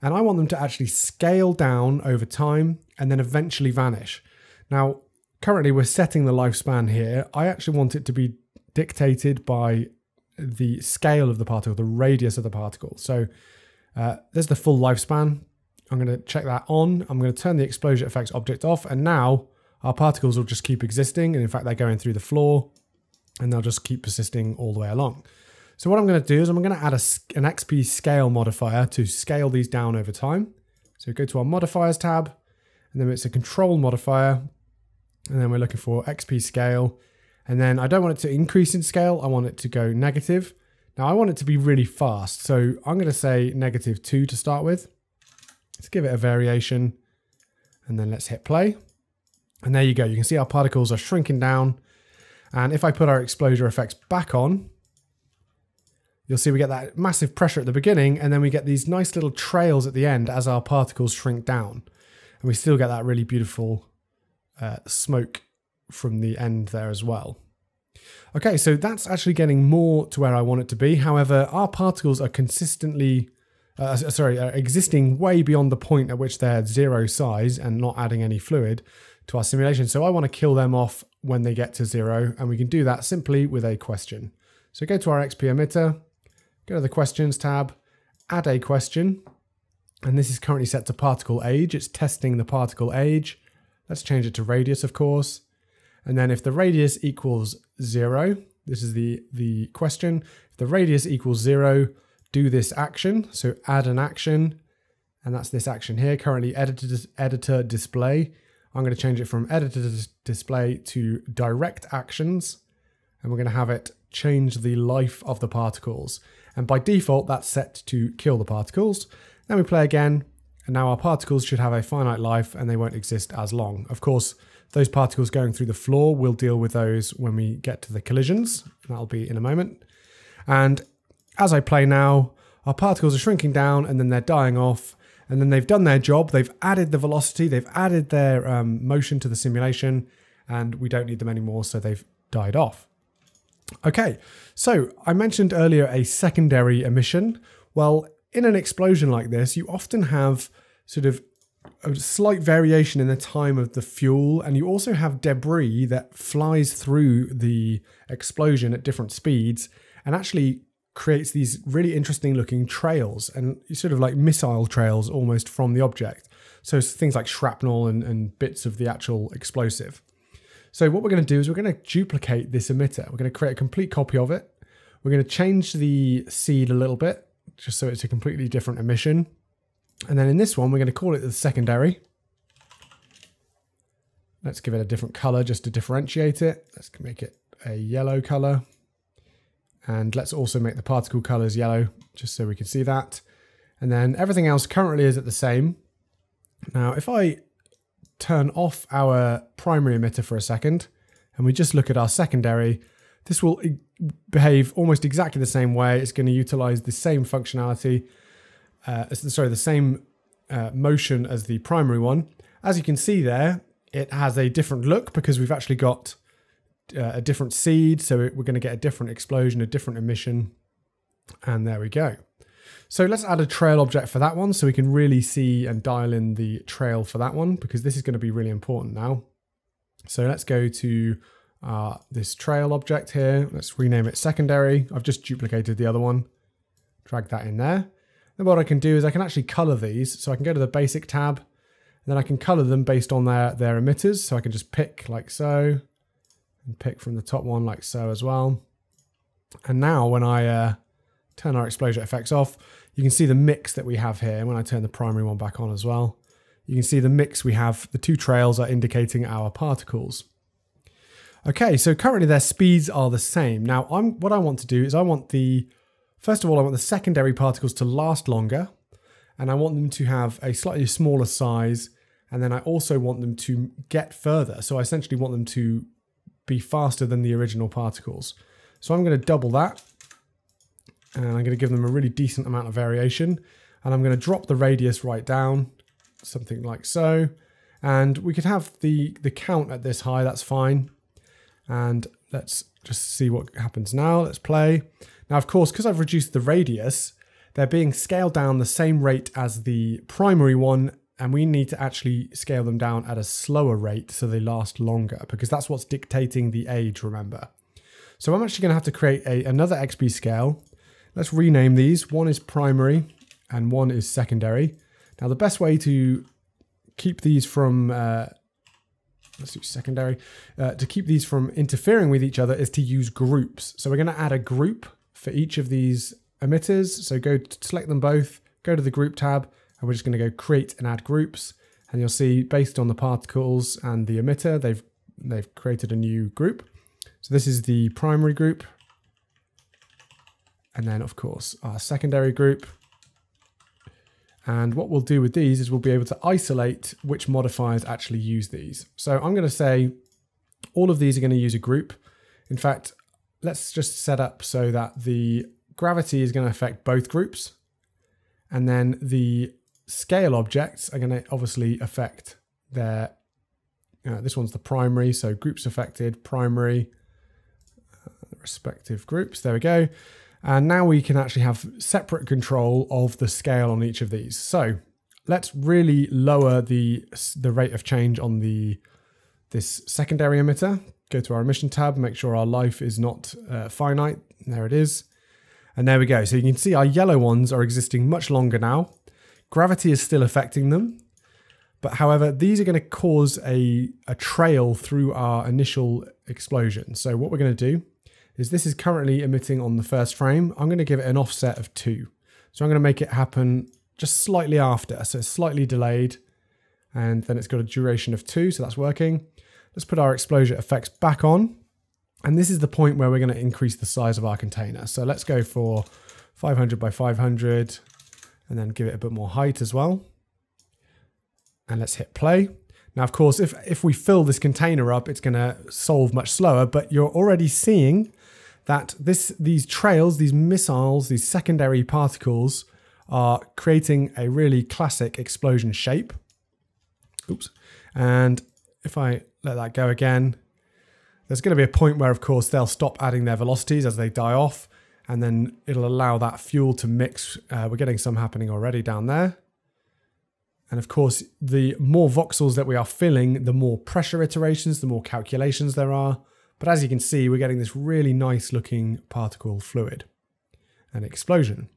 And I want them to actually scale down over time and then eventually vanish. Now, currently we're setting the lifespan here. I actually want it to be dictated by the scale of the particle, the radius of the particle. So uh, there's the full lifespan. I'm going to check that on. I'm going to turn the ExplosiaFX object off, and now our particles will just keep existing. And in fact, they're going through the floor and they'll just keep persisting all the way along. So what I'm going to do is I'm going to add a, an X P scale modifier to scale these down over time. So go to our modifiers tab, and then it's a control modifier, and then we're looking for X P scale. And then I don't want it to increase in scale. I want it to go negative. Now I want it to be really fast. So I'm going to say negative two to start with. Let's give it a variation, and then let's hit play. And there you go. You can see our particles are shrinking down. And if I put our Explosia effects back on, you'll see we get that massive pressure at the beginning, and then we get these nice little trails at the end as our particles shrink down. And we still get that really beautiful uh, smoke from the end there as well. Okay, so that's actually getting more to where I want it to be. However, our particles are consistently, uh, sorry, are existing way beyond the point at which they're zero size and not adding any fluid to our simulation. So I want to kill them off when they get to zero, and we can do that simply with a question. So go to our X P emitter, go to the questions tab, add a question, and this is currently set to particle age. It's testing the particle age. Let's change it to radius, of course. And then if the radius equals zero, this is the, the question. If the radius equals zero, do this action. So add an action, and that's this action here, currently editor, editor display. I'm going to change it from editor display to direct actions, and we're going to have it change the life of the particles. And by default, that's set to kill the particles. Then we play again, and now our particles should have a finite life and they won't exist as long. Of course, those particles going through the floor, we'll deal with those when we get to the collisions. That'll be in a moment. And as I play now, our particles are shrinking down and then they're dying off. And then they've done their job. They've added the velocity. They've added their um, motion to the simulation, and we don't need them anymore. So they've died off. Okay. So I mentioned earlier a secondary emission. Well, in an explosion like this, you often have sort of a slight variation in the time of the fuel, and you also have debris that flies through the explosion at different speeds and actually creates these really interesting looking trails, and sort of like missile trails almost from the object. So things like shrapnel and, and bits of the actual explosive. So what we're going to do is we're going to duplicate this emitter. We're going to create a complete copy of it. We're going to change the seed a little bit just so it's a completely different emission. And then in this one, we're going to call it the secondary. Let's give it a different color just to differentiate it. Let's make it a yellow color. And let's also make the particle colors yellow, just so we can see that. And then everything else currently is at the same. Now, if I turn off our primary emitter for a second, and we just look at our secondary, this will behave almost exactly the same way. It's going to utilize the same functionality, uh, sorry, the same uh, motion as the primary one. As you can see there, it has a different look because we've actually got a different seed, so we're going to get a different explosion, a different emission, and there we go. So let's add a trail object for that one so we can really see and dial in the trail for that one, because this is going to be really important now. So let's go to uh, this trail object here. Let's rename it secondary. I've just duplicated the other one, drag that in there. Then what I can do is I can actually color these, so I can go to the basic tab, and then I can color them based on their their emitters. So I can just pick like so, and pick from the top one like so as well. And now when I uh, turn our ExplosiaFX off, you can see the mix that we have here. And when I turn the primary one back on as well, you can see the mix we have. The two trails are indicating our particles. Okay, so currently their speeds are the same. Now I'm, what I want to do is I want the, first of all, I want the secondary particles to last longer, and I want them to have a slightly smaller size. And then I also want them to get further. So I essentially want them to be faster than the original particles. So I'm going to double that, and I'm going to give them a really decent amount of variation, and I'm going to drop the radius right down, something like so. And we could have the, the count at this high, that's fine. And let's just see what happens now. Let's play. Now, of course, because I've reduced the radius, they're being scaled down the same rate as the primary one, and we need to actually scale them down at a slower rate so they last longer, because that's what's dictating the age, remember. So I'm actually going to have to create a, another X P scale. Let's rename these. One is primary and one is secondary. Now the best way to keep these from, uh, let's do secondary, uh, to keep these from interfering with each other is to use groups. So we're going to add a group for each of these emitters. So go to select them both, go to the group tab, and we're just going to go create and add groups. And you'll see based on the particles and the emitter, they've they've created a new group. So this is the primary group. And then of course our secondary group. And what we'll do with these is we'll be able to isolate which modifiers actually use these. So I'm going to say all of these are going to use a group. In fact, let's just set up so that the gravity is going to affect both groups. And then the scale objects are going to obviously affect their, uh, this one's the primary, so groups affected, primary, uh, respective groups, there we go. And now we can actually have separate control of the scale on each of these. So let's really lower the, the rate of change on the this secondary emitter. Go to our emission tab, make sure our life is not uh, finite. There it is. And there we go. So you can see our yellow ones are existing much longer now. Gravity is still affecting them. But however, these are going to cause a, a trail through our initial explosion. So what we're going to do is this is currently emitting on the first frame. I'm going to give it an offset of two. So I'm going to make it happen just slightly after. So it's slightly delayed. And then it's got a duration of two. So that's working. Let's put our explosion effects back on. And this is the point where we're going to increase the size of our container. So let's go for five hundred by five hundred and then give it a bit more height as well. And let's hit play. Now, of course, if, if we fill this container up, it's going to solve much slower, but you're already seeing that this these trails, these missiles, these secondary particles are creating a really classic explosion shape. Oops. And if I let that go again, there's going to be a point where, of course, they'll stop adding their velocities as they die off, and then it'll allow that fuel to mix. Uh, we're getting some happening already down there. And of course, the more voxels that we are filling, the more pressure iterations, the more calculations there are. But as you can see, we're getting this really nice looking particle fluid and explosion.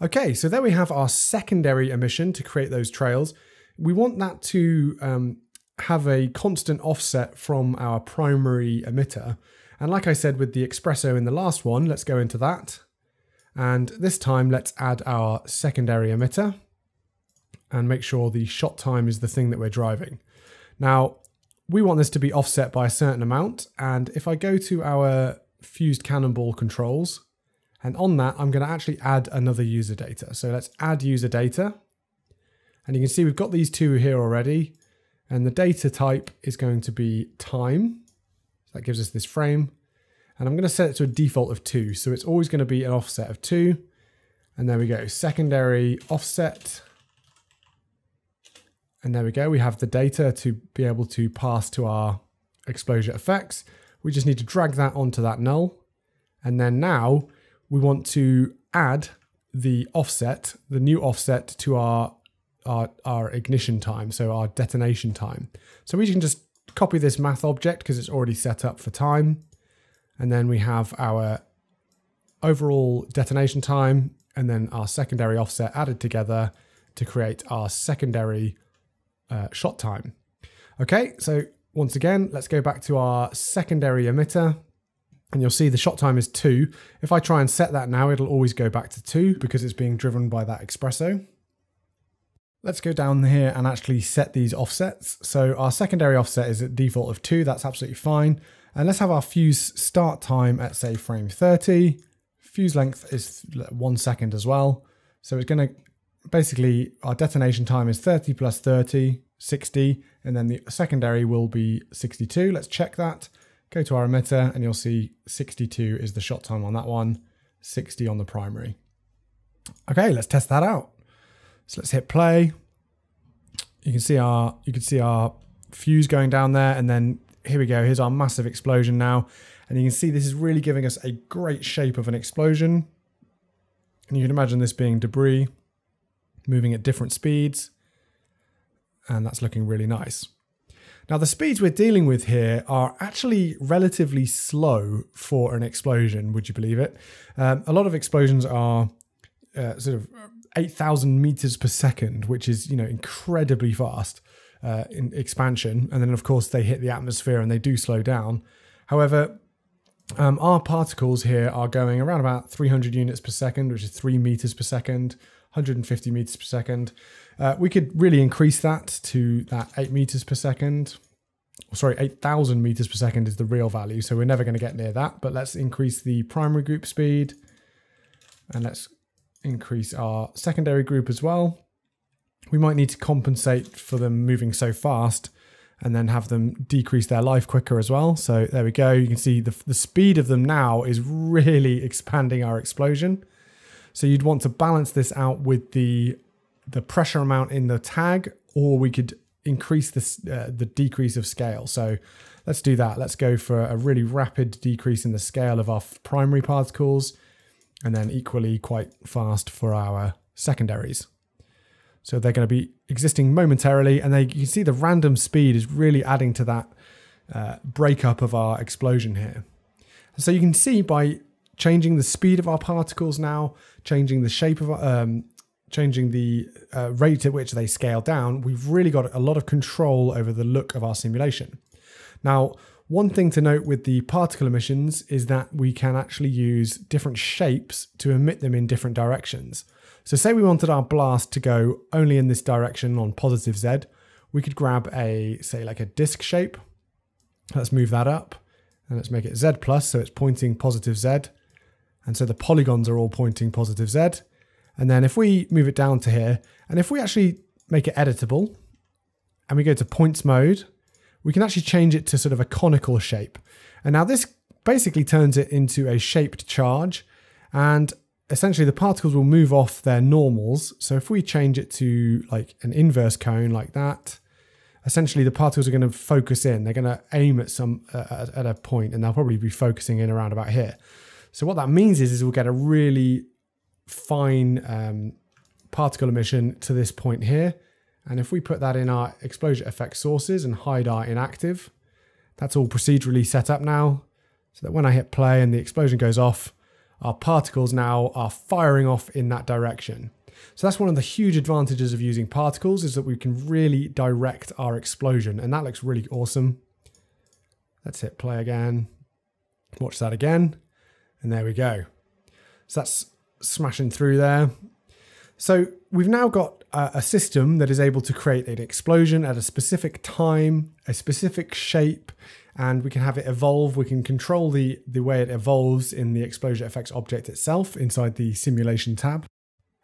Okay, so there we have our secondary emission to create those trails. We want that to um, have a constant offset from our primary emitter. And like I said with the Expresso in the last one, let's go into that. And this time, let's add our secondary emitter and make sure the shot time is the thing that we're driving. Now, we want this to be offset by a certain amount. And if I go to our fused cannonball controls, and on that, I'm going to actually add another user data. So let's add user data. And you can see we've got these two here already. And the data type is going to be time. So that gives us this frame. And I'm going to set it to a default of two. So it's always going to be an offset of two. And there we go. Secondary offset. And there we go. We have the data to be able to pass to our exposure effects. We just need to drag that onto that null. And then now we want to add the offset, the new offset to our Our, our ignition time, so our detonation time. So we can just copy this math object because it's already set up for time. And then we have our overall detonation time and then our secondary offset added together to create our secondary uh, shot time. Okay, so once again, let's go back to our secondary emitter and you'll see the shot time is two. If I try and set that now, it'll always go back to two because it's being driven by that Expresso. Let's go down here and actually set these offsets. So our secondary offset is at default of two. That's absolutely fine. And let's have our fuse start time at say frame thirty. Fuse length is one second as well. So it's going to basically our detonation time is thirty plus thirty, sixty. And then the secondary will be sixty-two. Let's check that. Go to our emitter and you'll see sixty-two is the shot time on that one, sixty on the primary. Okay, let's test that out. So let's hit play. You can see our you can see our fuse going down there, and then here we go. Here's our massive explosion now, and you can see this is really giving us a great shape of an explosion. And you can imagine this being debris moving at different speeds, and that's looking really nice. Now the speeds we're dealing with here are actually relatively slow for an explosion. Would you believe it? Um, a lot of explosions are uh, sort of eight thousand meters per second, which is, you know, incredibly fast uh, in expansion. And then, of course, they hit the atmosphere and they do slow down. However, Um, our particles here are going around about three hundred units per second, which is three meters per second, one hundred fifty meters per second. Uh, we could really increase that to that eight meters per second. Sorry, eight thousand meters per second is the real value, so we're never going to get near that. But let's increase the primary group speed, and let's increase our secondary group as well. We might need to compensate for them moving so fast and then have them decrease their life quicker as well. So there we go. You can see the, the speed of them now is really expanding our explosion. So you'd want to balance this out with the, the pressure amount in the tag, or we could increase this, uh, the decrease of scale. So let's do that. Let's go for a really rapid decrease in the scale of our primary particles, and then equally quite fast for our secondaries. So they're going to be existing momentarily, and they, you can see the random speed is really adding to that uh, breakup of our explosion here. So you can see by changing the speed of our particles now, changing the shape of our, um, changing the uh, rate at which they scale down, we've really got a lot of control over the look of our simulation. Now, one thing to note with the particle emissions is that we can actually use different shapes to emit them in different directions. So say we wanted our blast to go only in this direction on positive Z, we could grab a, say like a disc shape. Let's move that up and let's make it Z plus, so it's pointing positive Z. And so the polygons are all pointing positive Z. And then if we move it down to here, and if we actually make it editable and we go to points mode, we can actually change it to sort of a conical shape. And now this basically turns it into a shaped charge, and essentially the particles will move off their normals. So if we change it to like an inverse cone like that, essentially the particles are going to focus in. They're going to aim at some uh, at a point, and they'll probably be focusing in around about here. So what that means is, is we'll get a really fine um, particle emission to this point here. And if we put that in our ExplosiaFX sources and hide our inactive, that's all procedurally set up now, so that when I hit play and the explosion goes off, our particles now are firing off in that direction. So that's one of the huge advantages of using particles, is that we can really direct our explosion, and that looks really awesome. Let's hit play again, watch that again, and there we go. So that's smashing through there. So we've now got a system that is able to create an explosion at a specific time, a specific shape, and we can have it evolve. We can control the, the way it evolves in the ExplosiaFX object itself inside the simulation tab.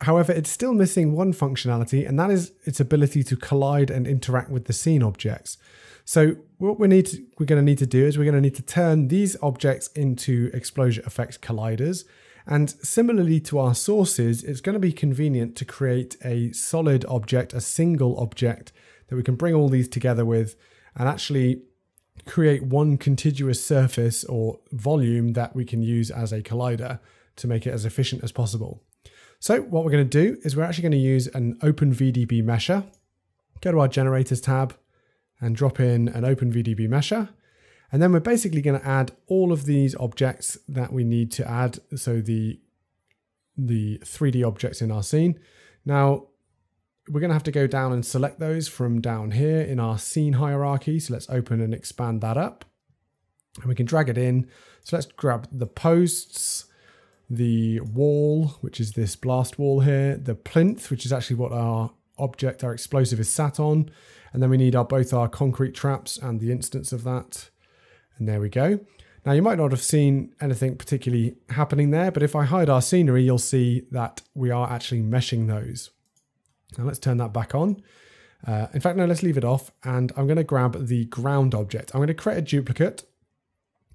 However, it's still missing one functionality, and that is its ability to collide and interact with the scene objects. So what we need to, we're going to need to do is we're going to need to turn these objects into ExplosiaFX colliders. And similarly to our sources, it's going to be convenient to create a solid object, a single object that we can bring all these together with and actually create one contiguous surface or volume that we can use as a collider to make it as efficient as possible. So what we're going to do is we're actually going to use an OpenVDB mesher. Go to our generators tab and drop in an OpenVDB mesher. And then we're basically going to add all of these objects that we need to add. So the, the three D objects in our scene. Now we're going to have to go down and select those from down here in our scene hierarchy. So let's open and expand that up, and we can drag it in. So let's grab the posts, the wall, which is this blast wall here, the plinth, which is actually what our object, our explosive is sat on. And then we need our, both our concrete traps and the instance of that. And there we go. Now you might not have seen anything particularly happening there, but if I hide our scenery, you'll see that we are actually meshing those. Now let's turn that back on. Uh, in fact, no, let's leave it off. And I'm going to grab the ground object. I'm going to create a duplicate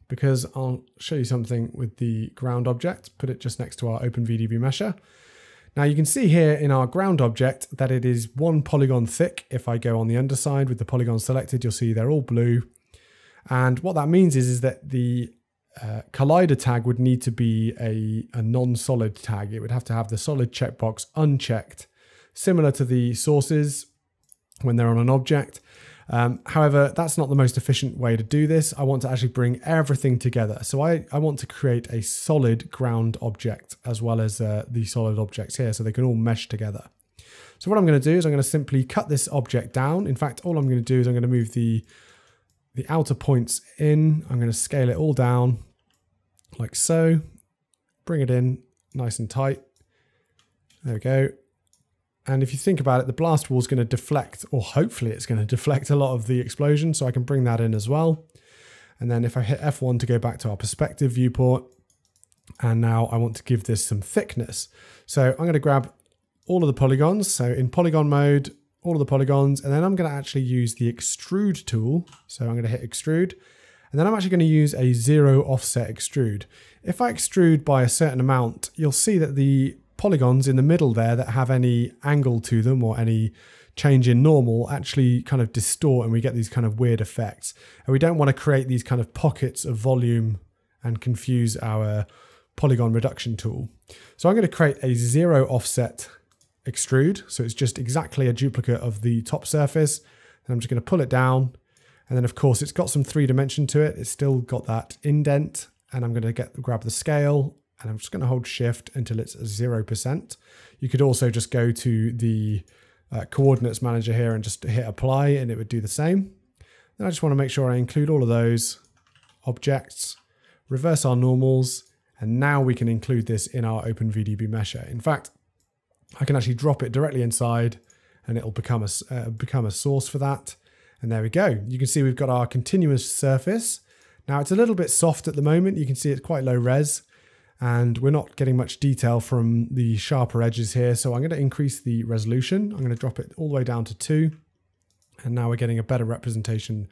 because I'll show you something with the ground object. Put it just next to our OpenVDB mesher. Now you can see here in our ground object that it is one polygon thick. If I go on the underside with the polygon selected, you'll see they're all blue. And what that means is, is that the uh, collider tag would need to be a, a non-solid tag. It would have to have the solid checkbox unchecked, similar to the sources when they're on an object. Um, however, that's not the most efficient way to do this. I want to actually bring everything together. So I, I want to create a solid ground object as well as uh, the solid objects here, so they can all mesh together. So what I'm going to do is I'm going to simply cut this object down. In fact, all I'm going to do is I'm going to move the The outer points in, I'm going to scale it all down, like so, bring it in nice and tight. There we go. And if you think about it, the blast wall is going to deflect, or hopefully it's going to deflect a lot of the explosion. So I can bring that in as well. And then if I hit F one to go back to our perspective viewport, and now I want to give this some thickness. So I'm going to grab all of the polygons. So in polygon mode, all of the polygons, and then I'm going to actually use the extrude tool. So I'm going to hit extrude, and then I'm actually going to use a zero offset extrude. If I extrude by a certain amount, you'll see that the polygons in the middle there that have any angle to them or any change in normal actually kind of distort, and we get these kind of weird effects. And we don't want to create these kind of pockets of volume and confuse our polygon reduction tool. So I'm going to create a zero offset extrude. So it's just exactly a duplicate of the top surface. And I'm just going to pull it down. And then of course it's got some three dimension to it. It's still got that indent, and I'm going to get grab the scale, and I'm just going to hold shift until it's zero percent. You could also just go to the uh, coordinates manager here and just hit apply, and it would do the same. Then I just want to make sure I include all of those objects, reverse our normals, and now we can include this in our OpenVDB mesher. In fact, I can actually drop it directly inside, and it'll become a, uh, become a source for that. And there we go. You can see we've got our continuous surface. Now it's a little bit soft at the moment. You can see it's quite low res, and we're not getting much detail from the sharper edges here. So I'm going to increase the resolution. I'm going to drop it all the way down to two. And now we're getting a better representation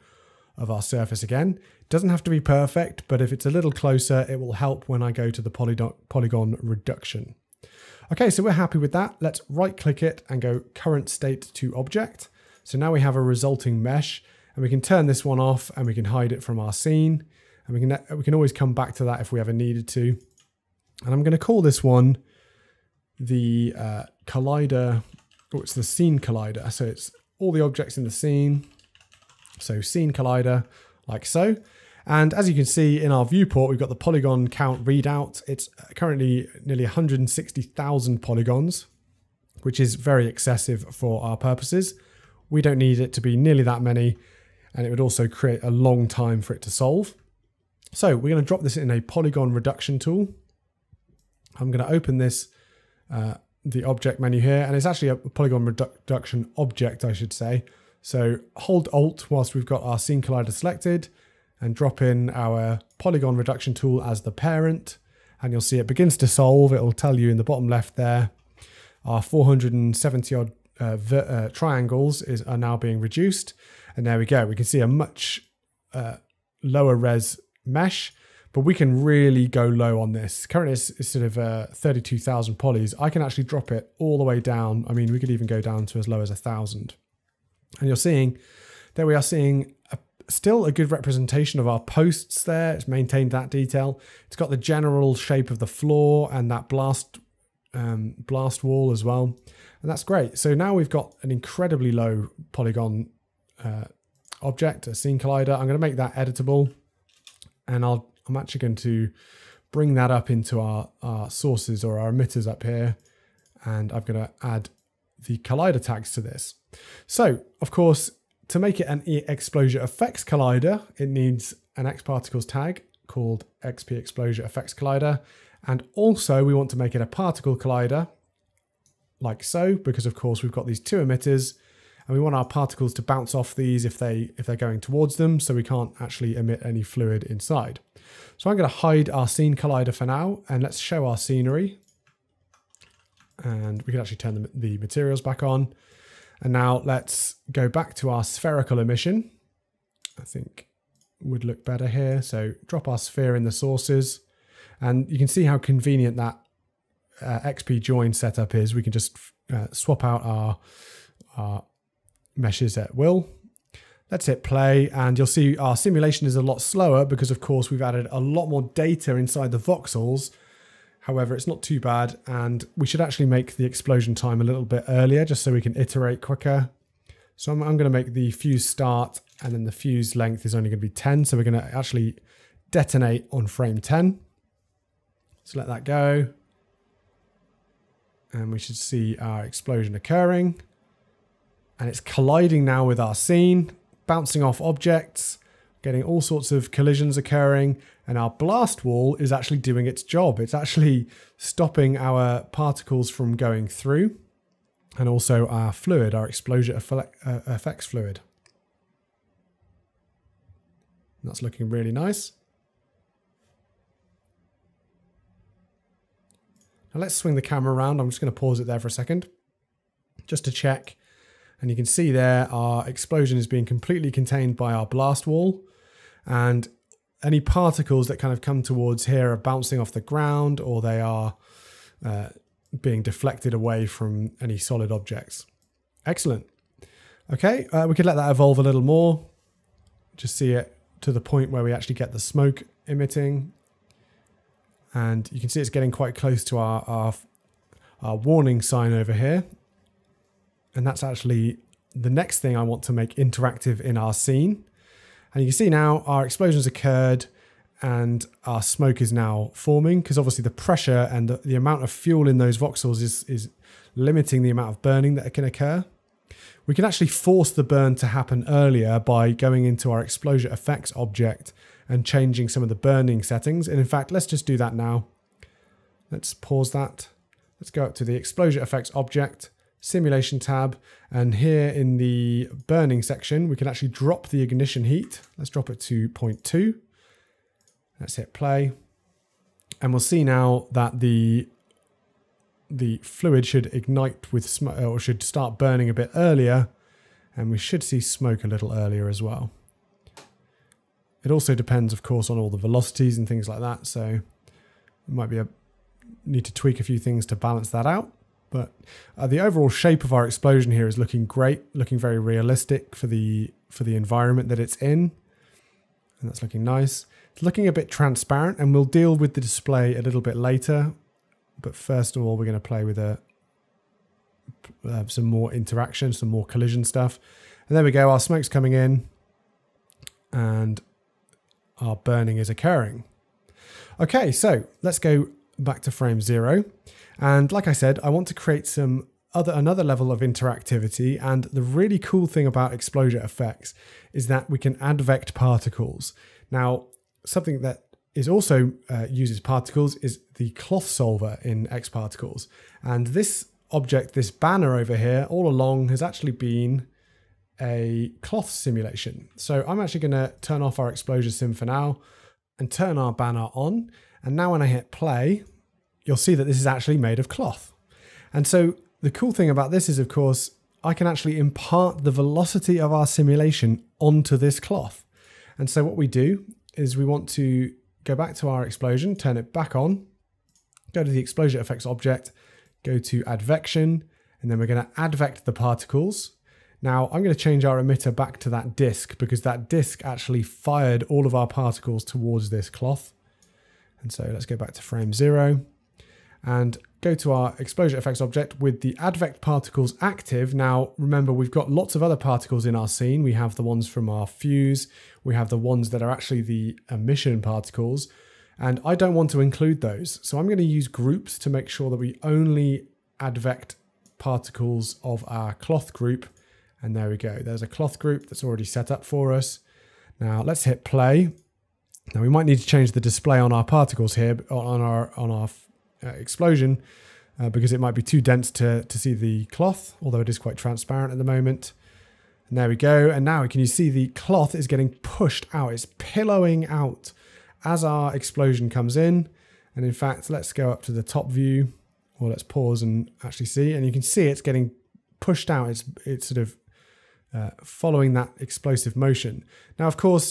of our surface again. It doesn't have to be perfect, but if it's a little closer, it will help when I go to the polygon reduction. Okay, so we're happy with that. Let's right click it and go current state to object. So now we have a resulting mesh, and we can turn this one off and we can hide it from our scene. And we can, we can always come back to that if we ever needed to. And I'm going to call this one the uh, collider, or it's the scene collider. So it's all the objects in the scene. So scene collider, like so. And as you can see in our viewport, we've got the polygon count readout. It's currently nearly one hundred sixty thousand polygons, which is very excessive for our purposes. We don't need it to be nearly that many, and it would also create a long time for it to solve. So we're going to drop this in a polygon reduction tool. I'm going to open this, uh, the object menu here, and it's actually a polygon reduction object, I should say. So hold Alt whilst we've got our scene collider selected, and drop in our polygon reduction tool as the parent, and you'll see it begins to solve. It'll tell you in the bottom left there, our four hundred seventy odd uh, uh, triangles is, are now being reduced. And there we go. We can see a much uh, lower res mesh, but we can really go low on this. Currently it's, it's sort of uh, thirty-two thousand polys. I can actually drop it all the way down. I mean, we could even go down to as low as a thousand. And you're seeing there we are seeing a still a good representation of our posts there. It's maintained that detail. It's got the general shape of the floor and that blast um, blast wall as well. And that's great. So now we've got an incredibly low polygon uh, object, a scene collider. I'm going to make that editable. And I'll, I'm actually going to bring that up into our, our sources or our emitters up here. And I'm going to add the collider tags to this. So, of course, to make it an ExplosiaFX collider, it needs an X Particles tag called X P ExplosiaFX collider. And also we want to make it a particle collider, like so, because of course we've got these two emitters, and we want our particles to bounce off these if, they, if they're going towards them, so we can't actually emit any fluid inside. So I'm going to hide our scene collider for now, and let's show our scenery. And we can actually turn the, the materials back on. And now let's go back to our spherical emission. I think would look better here. So drop our sphere in the sources, and you can see how convenient that uh, X P join setup is. We can just uh, swap out our, our meshes at will. Let's hit play, and you'll see our simulation is a lot slower because of course we've added a lot more data inside the voxels. However, it's not too bad, and we should actually make the explosion time a little bit earlier just so we can iterate quicker. So I'm, I'm going to make the fuse start, and then the fuse length is only going to be ten. So we're going to actually detonate on frame ten. So let that go. And we should see our explosion occurring. And it's colliding now with our scene, bouncing off objects, getting all sorts of collisions occurring, and our blast wall is actually doing its job. It's actually stopping our particles from going through, and also our fluid, our ExplosiaFX fluid. That's looking really nice. Now let's swing the camera around. I'm just going to pause it there for a second just to check. And you can see there our explosion is being completely contained by our blast wall, and any particles that kind of come towards here are bouncing off the ground, or they are uh, being deflected away from any solid objects. Excellent. Okay, uh, we could let that evolve a little more. Just see it to the point where we actually get the smoke emitting. And you can see it's getting quite close to our, our, our warning sign over here. And that's actually the next thing I want to make interactive in our scene. And you can see now our explosion's occurred and our smoke is now forming, because obviously the pressure and the, the amount of fuel in those voxels is, is limiting the amount of burning that can occur. We can actually force the burn to happen earlier by going into our ExplosiaFX object and changing some of the burning settings. And in fact, let's just do that now. Let's pause that. Let's go up to the ExplosiaFX object, simulation tab, and here in the burning section, we can actually drop the ignition heat. Let's drop it to zero point two. Let's hit play. And we'll see now that the the fluid should ignite with smoke, or should start burning a bit earlier, and we should see smoke a little earlier as well. It also depends, of course, on all the velocities and things like that, so it might be a need to tweak a few things to balance that out. But uh, the overall shape of our explosion here is looking great, looking very realistic for the for the environment that it's in, and that's looking nice. It's looking a bit transparent, and we'll deal with the display a little bit later. But first of all, we're going to play with a, uh, some more interaction, some more collision stuff. And there we go. Our smoke's coming in and our burning is occurring. Okay, so let's go back to frame zero. And like I said, I want to create some other another level of interactivity. And the really cool thing about ExplosiaFX is that we can add vect particles. Now, something that is also uh, uses particles is the cloth solver in X Particles. And this object, this banner over here, all along has actually been a cloth simulation. So I'm actually gonna turn off our Explosion Sim for now and turn our banner on. And now when I hit play, you'll see that this is actually made of cloth. And so the cool thing about this is, of course, I can actually impart the velocity of our simulation onto this cloth. And so what we do is we want to go back to our explosion, turn it back on, go to the ExplosiaFX object, go to advection, and then we're going to advect the particles. Now I'm going to change our emitter back to that disk, because that disk actually fired all of our particles towards this cloth. And so let's go back to frame zero and go to our ExplosiaFX object with the advect particles active. Now, remember, we've got lots of other particles in our scene. We have the ones from our fuse. We have the ones that are actually the emission particles. And I don't want to include those. So I'm going to use groups to make sure that we only advect particles of our cloth group. And there we go. There's a cloth group that's already set up for us. Now let's hit play. Now we might need to change the display on our particles here, on our, on our Uh, explosion uh, because it might be too dense to, to see the cloth, although it is quite transparent at the moment. And there we go. And now can you see the cloth is getting pushed out? It's pillowing out as our explosion comes in. And in fact, let's go up to the top view, or let's pause and actually see. And you can see it's getting pushed out. It's, it's sort of uh, following that explosive motion. Now, of course,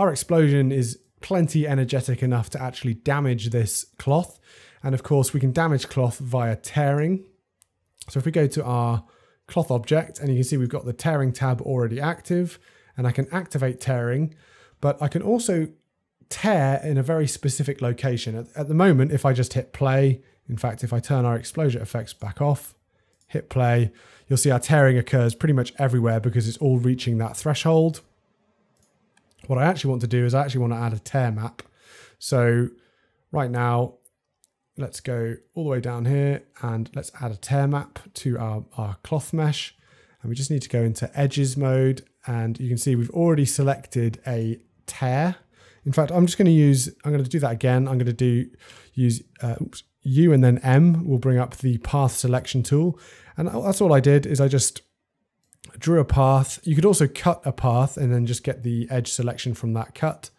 our explosion is plenty energetic enough to actually damage this cloth. And of course, we can damage cloth via tearing. So if we go to our cloth object, and you can see we've got the tearing tab already active, and I can activate tearing, but I can also tear in a very specific location. At, at the moment, if I just hit play, in fact, if I turn our ExplosiaFX back off, hit play, you'll see our tearing occurs pretty much everywhere because it's all reaching that threshold. What I actually want to do is I actually want to add a tear map. So right now, let's go all the way down here and let's add a tear map to our, our cloth mesh. And we just need to go into edges mode, and you can see we've already selected a tear. In fact, I'm just going to use, I'm going to do that again. I'm going to do use uh, oops, U and then M will bring up the path selection tool. And that's all I did is I just drew a path. You could also cut a path and then just get the edge selection from that cut.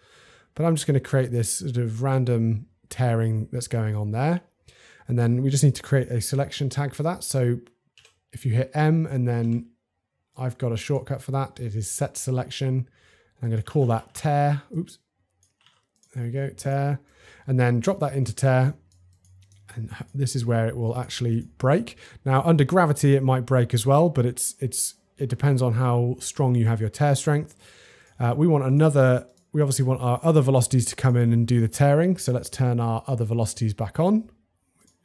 But I'm just going to create this sort of random tearing that's going on there. And then we just need to create a selection tag for that. So if you hit M and then I've got a shortcut for that. It is set selection. I'm going to call that tear. Oops. There we go, tear. And then drop that into tear. And this is where it will actually break. Now under gravity, it might break as well, but it's it's it depends on how strong you have your tear strength. Uh, we want another, we obviously want our other velocities to come in and do the tearing. So let's turn our other velocities back on,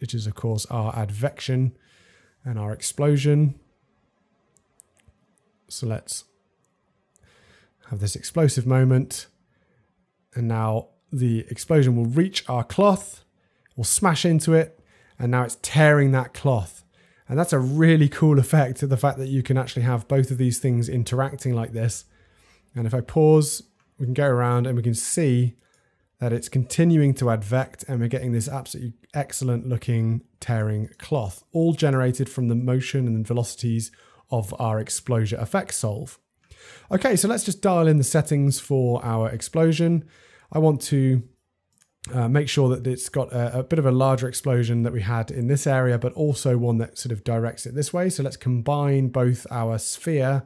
which is of course our advection and our explosion. So let's have this explosive moment. And now the explosion will reach our cloth, will smash into it, and now it's tearing that cloth. And that's a really cool effect, the fact that you can actually have both of these things interacting like this. And if I pause, we can go around and we can see that it's continuing to advect, and we're getting this absolutely excellent looking tearing cloth, all generated from the motion and velocities of our ExplosiaFX solve. Okay, so let's just dial in the settings for our explosion. I want to uh, make sure that it's got a, a bit of a larger explosion that we had in this area, but also one that sort of directs it this way. So let's combine both our sphere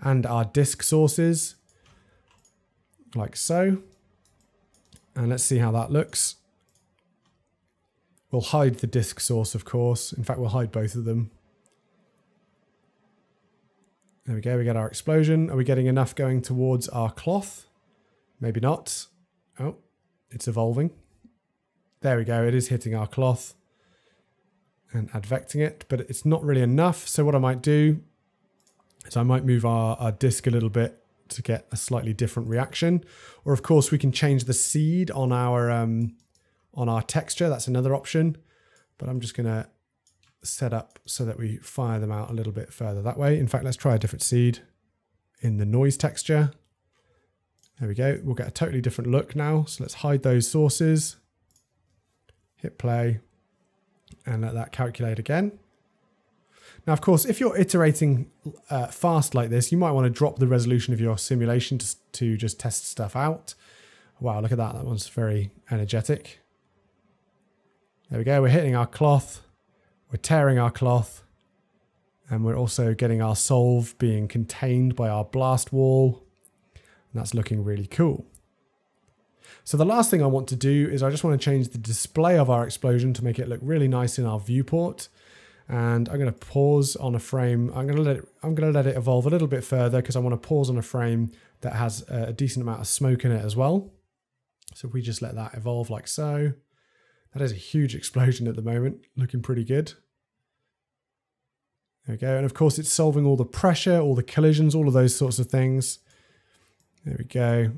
and our disk sources, like so. And let's see how that looks. We'll hide the disk source, of course. In fact, we'll hide both of them. There we go, we get our explosion. Are we getting enough going towards our cloth? Maybe not. Oh, it's evolving. There we go, it is hitting our cloth and advecting it, but it's not really enough. So what I might do is I might move our, our disk a little bit to get a slightly different reaction. Or of course we can change the seed on our, um, on our texture, that's another option. But I'm just gonna set up so that we fire them out a little bit further that way. In fact, let's try a different seed in the noise texture. There we go. We'll get a totally different look now. So let's hide those sources, hit play, and let that calculate again. Now, of course, if you're iterating uh, fast like this, you might want to drop the resolution of your simulation to, to just test stuff out. Wow, look at that. That one's very energetic. There we go. We're hitting our cloth. We're tearing our cloth, and we're also getting our solve being contained by our blast wall. And that's looking really cool. So the last thing I want to do is I just want to change the display of our explosion to make it look really nice in our viewport. And I'm going to pause on a frame. I'm going to let it, I'm going to let it evolve a little bit further because I want to pause on a frame that has a decent amount of smoke in it as well. So if we just let that evolve like so. That is a huge explosion at the moment, looking pretty good. There we go. And of course it's solving all the pressure, all the collisions, all of those sorts of things. There we go.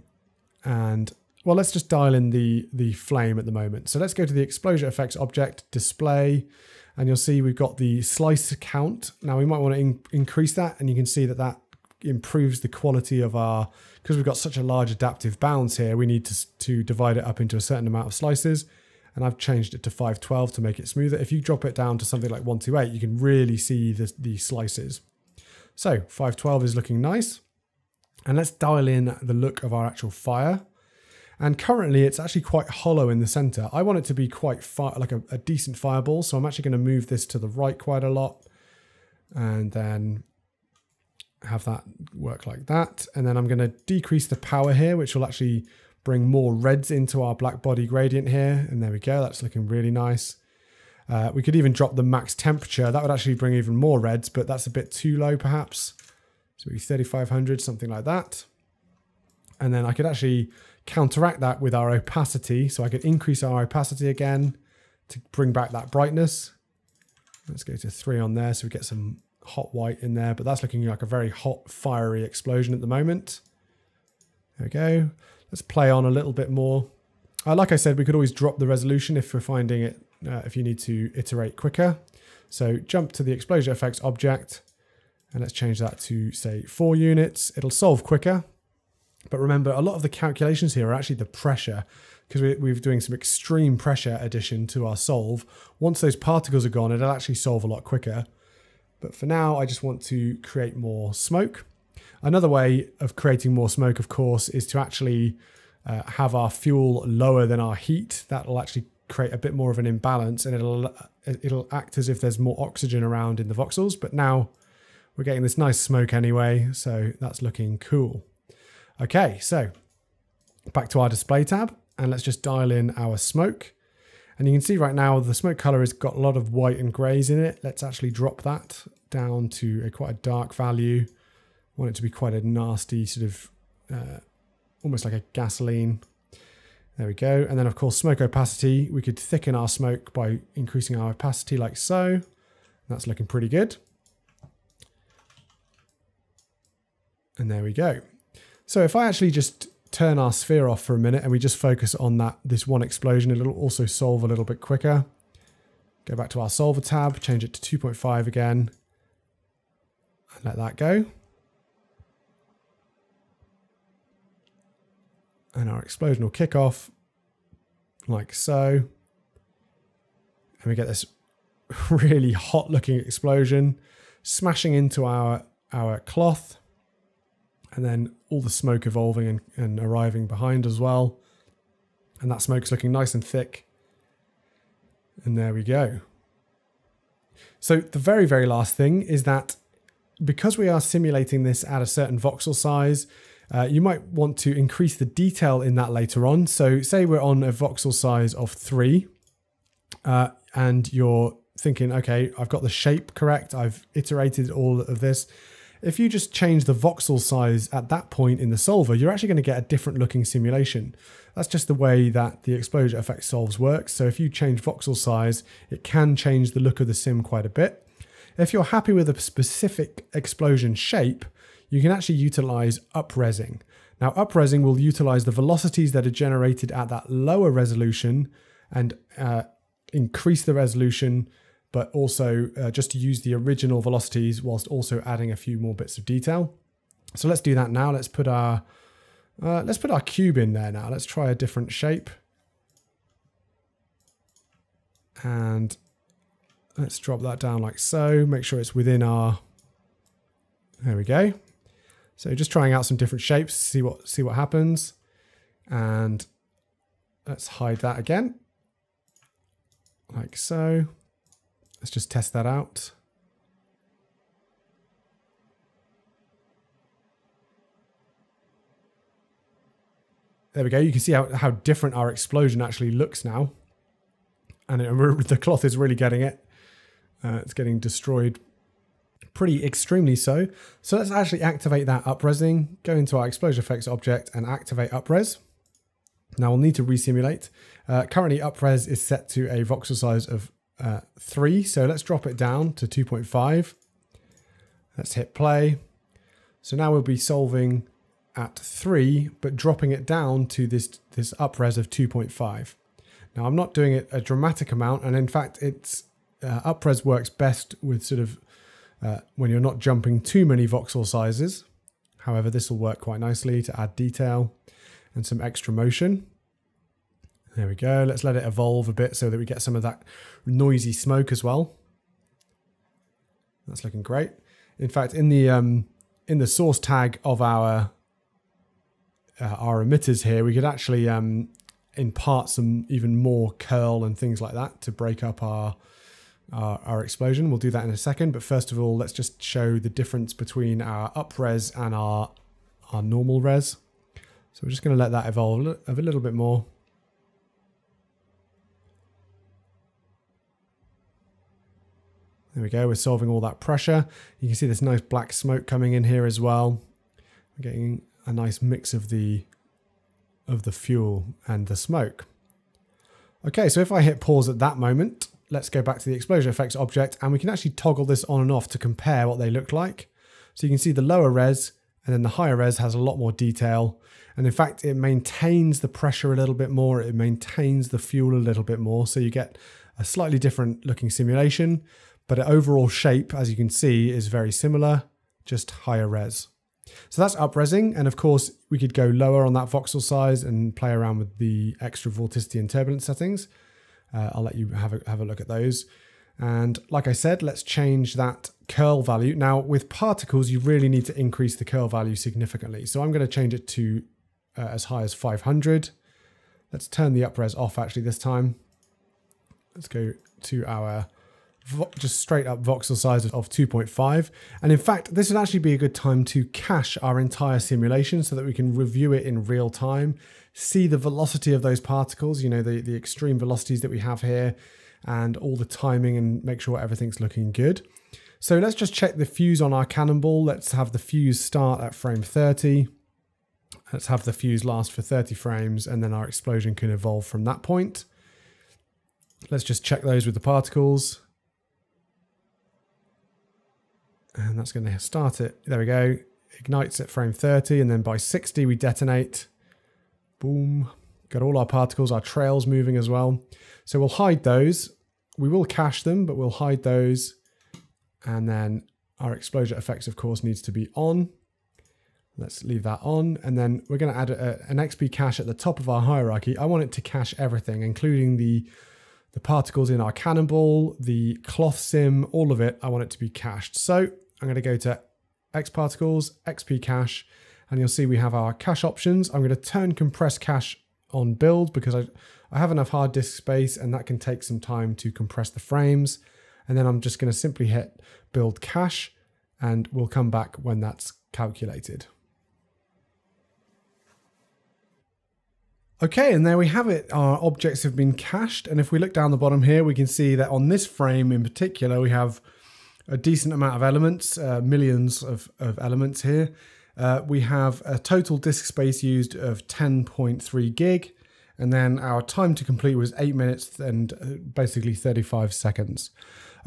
And well, let's just dial in the, the flame at the moment. So let's go to the ExplosiaFX object display, and you'll see we've got the slice count. Now we might want to in increase that, and you can see that that improves the quality of our, because we've got such a large adaptive bounds here, we need to, to divide it up into a certain amount of slices. And I've changed it to five twelve to make it smoother. If you drop it down to something like one twenty-eight, you can really see the, the slices. So five twelve is looking nice. And let's dial in the look of our actual fire. And currently it's actually quite hollow in the center. I want it to be quite far, like a, a decent fireball. So I'm actually going to move this to the right quite a lot. And then have that work like that. And then I'm going to decrease the power here, which will actually bring more reds into our black body gradient here. And there we go, that's looking really nice. Uh, we could even drop the max temperature. That would actually bring even more reds, but that's a bit too low perhaps. So it'd be thirty-five hundred, something like that. And then I could actually counteract that with our opacity. So I could increase our opacity again to bring back that brightness. Let's go to three on there so we get some hot white in there, but that's looking like a very hot, fiery explosion at the moment. There we go. Let's play on a little bit more. Uh, like I said, we could always drop the resolution if we're finding it, uh, if you need to iterate quicker. So jump to the ExplosiaFX object And let's change that to, say, four units. It'll solve quicker. But remember, a lot of the calculations here are actually the pressure, because we're, we're doing some extreme pressure addition to our solve. Once those particles are gone, it'll actually solve a lot quicker. But for now, I just want to create more smoke. Another way of creating more smoke, of course, is to actually uh, have our fuel lower than our heat. That'll actually create a bit more of an imbalance, and it'll, it'll act as if there's more oxygen around in the voxels. But now we're getting this nice smoke anyway, so that's looking cool. Okay, so back to our display tab, and let's just dial in our smoke. And you can see right now the smoke color has got a lot of white and grays in it. Let's actually drop that down to a quite a dark value. I want it to be quite a nasty sort of, uh, almost like a gasoline. There we go. And then of course, smoke opacity. We could thicken our smoke by increasing our opacity like so. That's looking pretty good. And there we go. So if I actually just turn our sphere off for a minute and we just focus on that this one explosion, it'll also solve a little bit quicker. Go back to our solver tab, change it to two point five again, and let that go. And our explosion will kick off like so. And we get this really hot looking explosion smashing into our, our cloth. And then all the smoke evolving and, and arriving behind as well. And that smoke's looking nice and thick. And there we go. So the very, very last thing is that because we are simulating this at a certain voxel size, uh, you might want to increase the detail in that later on. So say we're on a voxel size of three, uh, and you're thinking, okay, I've got the shape correct. I've iterated all of this. If you just change the voxel size at that point in the solver, you're actually going to get a different looking simulation. That's just the way that the ExplosiaFX solves works. So if you change voxel size, it can change the look of the sim quite a bit. If you're happy with a specific explosion shape, you can actually utilize up-resing. Now, up-resing will utilize the velocities that are generated at that lower resolution and uh, increase the resolution, but also uh, just to use the original velocities whilst also adding a few more bits of detail. So let's do that now. Let's put our uh, let's put our cube in there now. Let's try a different shape. And let's drop that down like so. Make sure it's within our, there we go. So just trying out some different shapes, see what see what happens. And let's hide that again, like so. Let's just test that out. There we go. You can see how, how different our explosion actually looks now. And it, the cloth is really getting it. Uh, it's getting destroyed pretty extremely so. So let's actually activate that up-resing. Go into our ExplosiaFX object and activate up-res. Now we'll need to resimulate. Uh, currently up-res is set to a voxel size of Uh, three, so let's drop it down to two point five. Let's hit play. So now we'll be solving at three, but dropping it down to this this up-res of two point five. Now I'm not doing it a dramatic amount, and in fact, it's uh, up-res works best with sort of uh, when you're not jumping too many voxel sizes. However, this will work quite nicely to add detail and some extra motion. There we go. Let's let it evolve a bit so that we get some of that noisy smoke as well. That's looking great. In fact, in the um, in the source tag of our uh, our emitters here, we could actually um, impart some even more curl and things like that to break up our, our our explosion. We'll do that in a second, but first of all, let's just show the difference between our up res and our our normal res. So we're just going to let that evolve a little bit more. There we go, we're solving all that pressure. You can see this nice black smoke coming in here as well. We're getting a nice mix of the, of the fuel and the smoke. Okay, so if I hit pause at that moment, let's go back to the ExplosiaFX object, and we can actually toggle this on and off to compare what they look like. So you can see the lower res, and then the higher res has a lot more detail. And in fact, it maintains the pressure a little bit more, it maintains the fuel a little bit more, so you get a slightly different looking simulation. But the overall shape, as you can see, is very similar. just higher res. So that's up-resing, and of course we could go lower on that voxel size and play around with the extra vorticity and turbulence settings. Uh, I'll let you have a, have a look at those. And like I said, let's change that curl value. Now with particles, you really need to increase the curl value significantly. So I'm going to change it to uh, as high as five hundred. Let's turn the up-res off actually this time. Let's go to our just straight up voxel size of two point five. And in fact, this would actually be a good time to cache our entire simulation so that we can review it in real time, see the velocity of those particles, you know, the, the extreme velocities that we have here, and all the timing, and make sure everything's looking good. So let's just check the fuse on our cannonball. Let's have the fuse start at frame thirty. Let's have the fuse last for thirty frames, and then our explosion can evolve from that point. Let's just check those with the particles. And that's going to start it. There we go. Ignites at frame thirty, and then by sixty we detonate. Boom. Got all our particles, our trails moving as well. So we'll hide those. We will cache them, but we'll hide those. And then our ExplosiaFX, of course, needs to be on. Let's leave that on. And then we're going to add a, an X P cache at the top of our hierarchy. I want it to cache everything, including the the particles in our cannonball, the cloth sim, all of it. I want it to be cached. So I'm going to go to X Particles, X P cache, and you'll see we have our cache options. I'm going to turn compress cache on build because I, I have enough hard disk space and that can take some time to compress the frames. And then I'm just going to simply hit build cache, and we'll come back when that's calculated. Okay, and there we have it. Our objects have been cached. And if we look down the bottom here, we can see that on this frame in particular, we have a decent amount of elements, uh, millions of, of elements here. Uh, we have a total disk space used of ten point three gig. And then our time to complete was eight minutes and basically thirty-five seconds.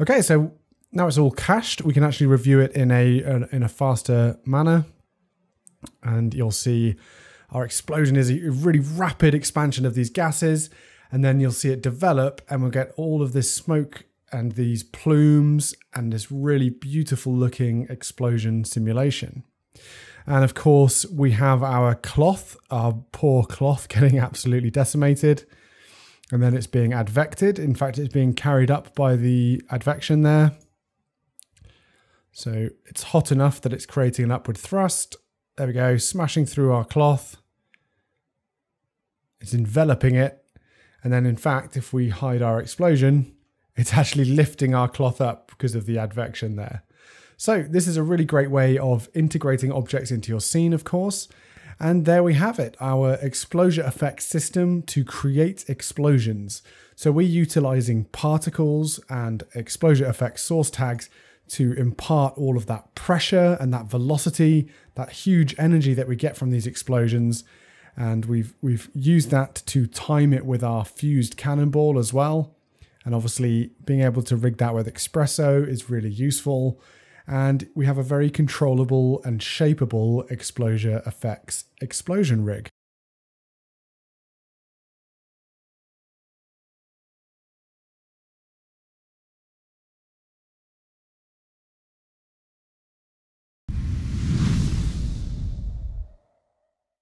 Okay, so now it's all cached. We can actually review it in a, in a faster manner. And you'll see our explosion is a really rapid expansion of these gases, and then you'll see it develop, and we'll get all of this smoke and these plumes and this really beautiful looking explosion simulation. And of course we have our cloth, our poor cloth getting absolutely decimated, and then it's being advected. In fact, it's being carried up by the advection there. So it's hot enough that it's creating an upward thrust. There we go, smashing through our cloth. It's enveloping it. And then in fact, if we hide our explosion, it's actually lifting our cloth up because of the advection there. So this is a really great way of integrating objects into your scene, of course. And there we have it, our ExplosiaFX system to create explosions. So we're utilizing particles and ExplosiaFX source tags to impart all of that pressure and that velocity, that huge energy that we get from these explosions. And we've, we've used that to time it with our fused cannonball as well. And obviously being able to rig that with Expresso is really useful. And we have a very controllable and shapeable ExplosiaFX explosion rig.